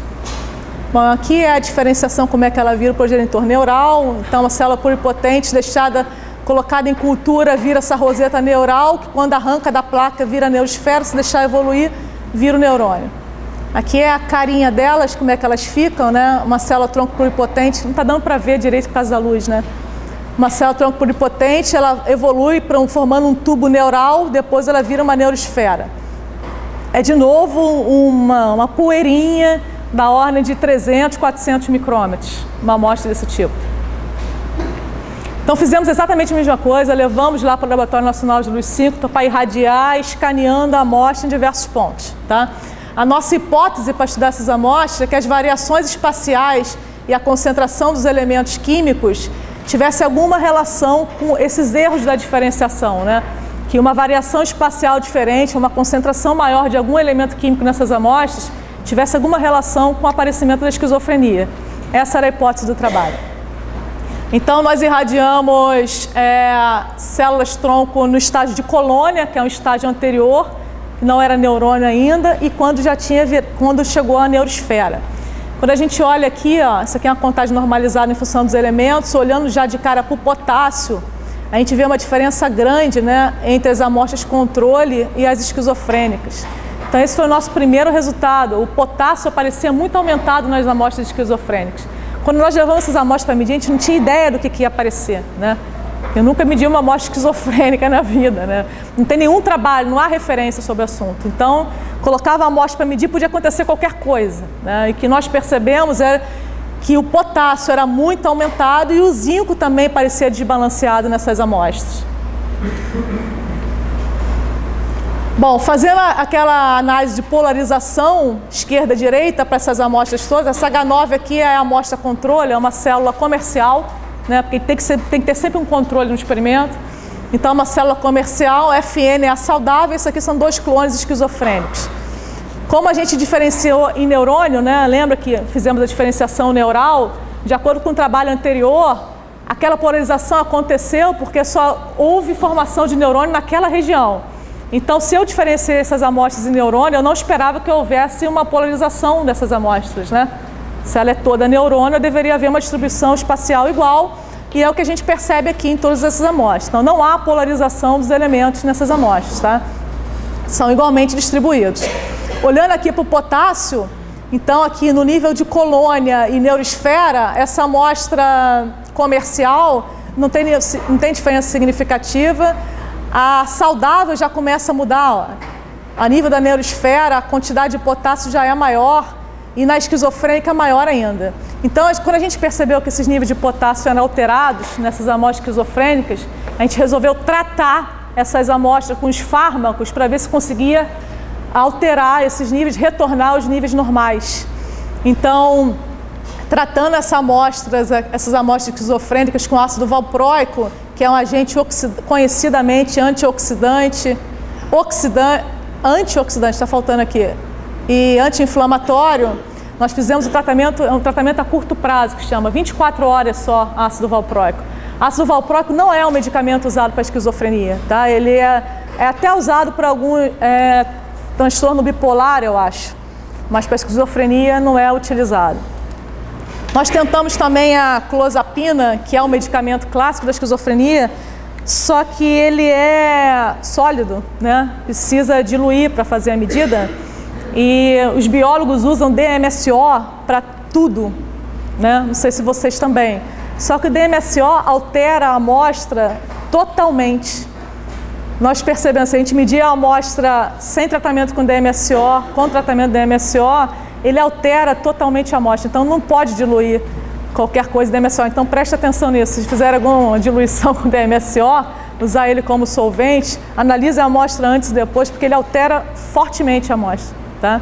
Bom, aqui é a diferenciação, como é que ela vira o progenitor neural. Então, a célula pluripotente deixada, colocada em cultura, vira essa roseta neural, que quando arranca da placa vira a neurosfera, se deixar evoluir, vira o neurônio. Aqui é a carinha delas, como é que elas ficam, né? Uma célula tronco pluripotente, não está dando para ver direito por causa da luz, né? Uma célula tronco pluripotente, ela evolui formando um tubo neural, depois ela vira uma neurosfera. É de novo uma poeirinha, da ordem de 300, 400 micrômetros, uma amostra desse tipo. Então fizemos exatamente a mesma coisa, levamos lá para o Laboratório Nacional de Luz Síncrotron para irradiar, escaneando a amostra em diversos pontos. Tá? A nossa hipótese para estudar essas amostras é que as variações espaciais e a concentração dos elementos químicos tivesse alguma relação com esses erros da diferenciação, né? que uma variação espacial diferente, uma concentração maior de algum elemento químico nessas amostras, tivesse alguma relação com o aparecimento da esquizofrenia. Essa era a hipótese do trabalho. Então, nós irradiamos células-tronco no estágio de colônia, que é um estágio anterior, que não era neurônio ainda, e quando chegou à neurosfera. Quando a gente olha aqui, ó, isso aqui é uma contagem normalizada em função dos elementos, olhando já de cara para o potássio, a gente vê uma diferença grande, né, entre as amostras controle e as esquizofrênicas. Então esse foi o nosso primeiro resultado. O potássio aparecia muito aumentado nas amostras esquizofrênicas. Quando nós levamos essas amostras para medir, a gente não tinha ideia do que ia aparecer, né? Eu nunca medi uma amostra esquizofrênica na vida, né? Não tem nenhum trabalho, não há referência sobre o assunto. Então, colocava a amostra para medir, podia acontecer qualquer coisa, né? E o que nós percebemos era que o potássio era muito aumentado e o zinco também parecia desbalanceado nessas amostras. Bom, fazendo aquela análise de polarização esquerda-direita para essas amostras todas, essa H9 aqui é a amostra controle, é uma célula comercial, né? Porque tem que ter sempre um controle no experimento. Então, uma célula comercial, FN é a saudável, isso aqui são dois clones esquizofrênicos. Como a gente diferenciou em neurônio, né? Lembra que fizemos a diferenciação neural? De acordo com o trabalho anterior, aquela polarização aconteceu porque só houve formação de neurônio naquela região. Então, se eu diferenciei essas amostras em neurônio, eu não esperava que houvesse uma polarização dessas amostras, né? Se ela é toda neurônio, deveria haver uma distribuição espacial igual, e é o que a gente percebe aqui em todas essas amostras. Então, não há polarização dos elementos nessas amostras, tá? São igualmente distribuídos. Olhando aqui para o potássio, então aqui no nível de colônia e neurosfera, essa amostra comercial não tem diferença significativa. A saudável já começa a mudar, ó. A nível da neurosfera, a quantidade de potássio já é maior, e na esquizofrênica maior ainda. Então, quando a gente percebeu que esses níveis de potássio eram alterados nessas amostras esquizofrênicas, a gente resolveu tratar essas amostras com os fármacos para ver se conseguia alterar esses níveis, retornar aos níveis normais. Então, tratando essas amostras esquizofrênicas com ácido valproico, que é um agente conhecidamente antioxidante, está faltando aqui, e anti-inflamatório, nós fizemos um tratamento a curto prazo, que chama 24 horas só ácido valproico. Ácido valproico não é um medicamento usado para esquizofrenia, tá? Ele é até usado para algum transtorno bipolar, eu acho, mas para esquizofrenia não é utilizado. Nós tentamos também a clozapina, que é um medicamento clássico da esquizofrenia, só que ele é sólido, né? Precisa diluir para fazer a medida. E os biólogos usam DMSO para tudo, né? Não sei se vocês também. Só que o DMSO altera a amostra totalmente. Nós percebemos, se a gente medir a amostra sem tratamento com DMSO, com tratamento de DMSO, ele altera totalmente a amostra. Então não pode diluir qualquer coisa de DMSO. Então preste atenção nisso. Se fizer alguma diluição com DMSO, usar ele como solvente, analise a amostra antes e depois, porque ele altera fortemente a amostra. Tá?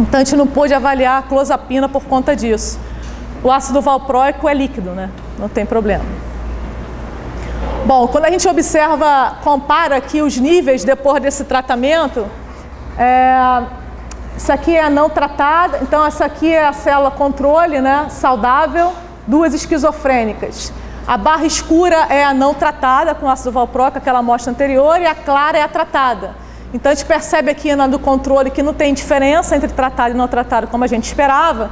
Então a gente não pôde avaliar a clozapina por conta disso. O ácido valproico é líquido, né? Não tem problema. Bom, quando a gente observa, compara aqui os níveis depois desse tratamento, isso aqui é a não tratada, então essa aqui é a célula controle, né? Saudável, duas esquizofrênicas. A barra escura é a não tratada com ácido valproico, aquela amostra anterior, e a clara é a tratada. Então a gente percebe aqui na do controle que não tem diferença entre tratado e não tratado como a gente esperava,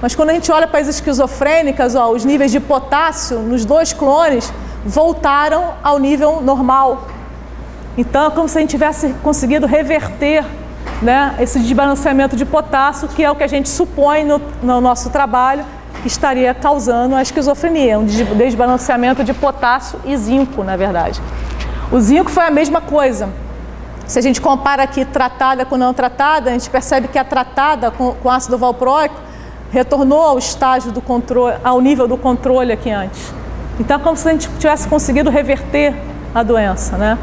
mas quando a gente olha para as esquizofrênicas, ó, os níveis de potássio nos dois clones voltaram ao nível normal. Então é como se a gente tivesse conseguido reverter, né, esse desbalanceamento de potássio, que é o que a gente supõe no nosso trabalho que estaria causando a esquizofrenia, um desbalanceamento de potássio e zinco, na verdade. O zinco foi a mesma coisa. Se a gente compara aqui tratada com não tratada, a gente percebe que a tratada com ácido valproico retornou ao estágio do controle, ao nível do controle aqui antes. Então é como se a gente tivesse conseguido reverter a doença, né?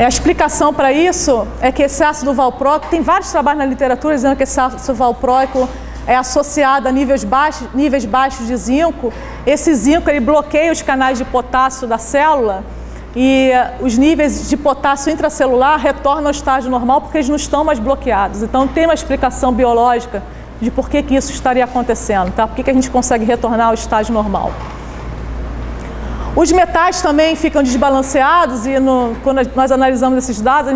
A explicação para isso é que esse ácido valproico, tem vários trabalhos na literatura dizendo que esse ácido valproico é associado a níveis baixos de zinco. Esse zinco ele bloqueia os canais de potássio da célula, e os níveis de potássio intracelular retornam ao estágio normal porque eles não estão mais bloqueados. Então tem uma explicação biológica de por que que isso estaria acontecendo, tá? Por que que a gente consegue retornar ao estágio normal. Os metais também ficam desbalanceados e quando nós analisamos esses dados,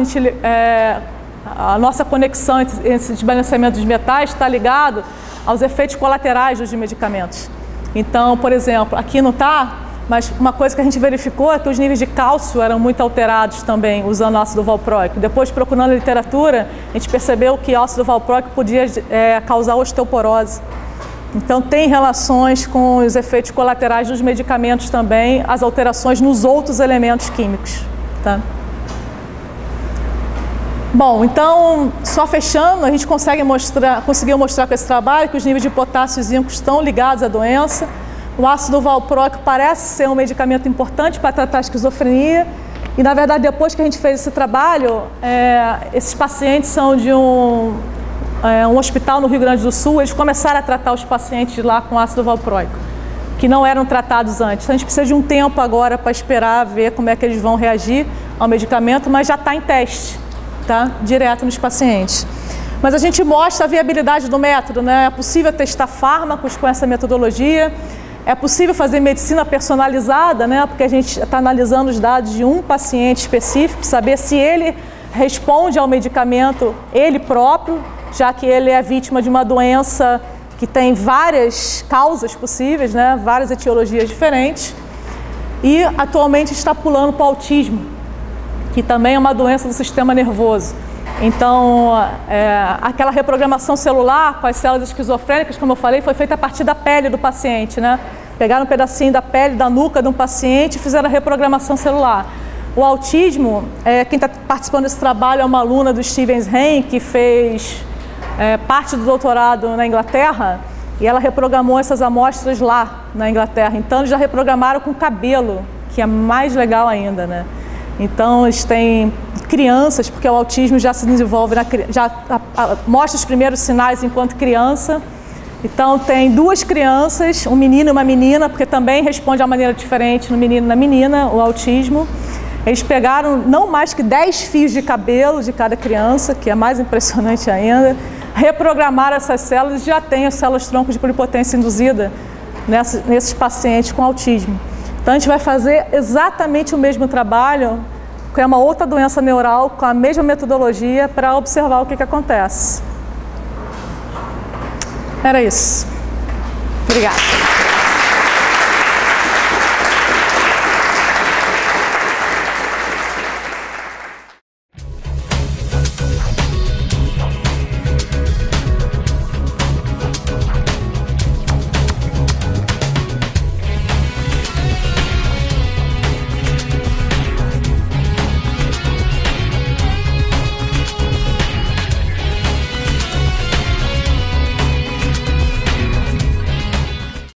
a nossa conexão entre esse desbalanceamento dos metais está ligado aos efeitos colaterais dos medicamentos. Então, por exemplo, aqui não está, mas uma coisa que a gente verificou é que os níveis de cálcio eram muito alterados também, usando ácido valproico. Depois, procurando a literatura, a gente percebeu que ácido valproico podia causar osteoporose. Então, tem relações com os efeitos colaterais dos medicamentos também, as alterações nos outros elementos químicos. Tá? Bom, então, só fechando, a gente conseguiu mostrar com esse trabalho que os níveis de potássio e zinco estão ligados à doença. O ácido valproico parece ser um medicamento importante para tratar a esquizofrenia. E, na verdade, depois que a gente fez esse trabalho, esses pacientes são de um hospital no Rio Grande do Sul. Eles começaram a tratar os pacientes lá com ácido valproico, que não eram tratados antes. Então, a gente precisa de um tempo agora para esperar ver como é que eles vão reagir ao medicamento, mas já está em teste. Tá? Direto nos pacientes. Mas a gente mostra a viabilidade do método, né? É possível testar fármacos com essa metodologia, é possível fazer medicina personalizada, né? Porque a gente está analisando os dados de um paciente específico, saber se ele responde ao medicamento ele próprio, já que ele é vítima de uma doença que tem várias causas possíveis, né? Várias etiologias diferentes. E atualmente está pulando para o autismo, que também é uma doença do sistema nervoso. Então, aquela reprogramação celular com as células esquizofrênicas, como eu falei, foi feita a partir da pele do paciente, né? Pegaram um pedacinho da pele, da nuca de um paciente e fizeram a reprogramação celular. O autismo, quem está participando desse trabalho é uma aluna do Stevens Castro, que fez parte do doutorado na Inglaterra, e ela reprogramou essas amostras lá na Inglaterra. Então, eles já reprogramaram com cabelo, que é mais legal ainda, né? Então, eles têm crianças, porque o autismo já se desenvolve, mostra os primeiros sinais enquanto criança. Então, tem duas crianças, um menino e uma menina, porque também responde de uma maneira diferente no menino e na menina, o autismo. Eles pegaram não mais que 10 fios de cabelo de cada criança, que é mais impressionante ainda, reprogramaram essas células e já tem as células-tronco de pluripotência induzida nesses pacientes com autismo. Então, a gente vai fazer exatamente o mesmo trabalho, que é uma outra doença neural, com a mesma metodologia, para observar o que acontece. Era isso. Obrigada.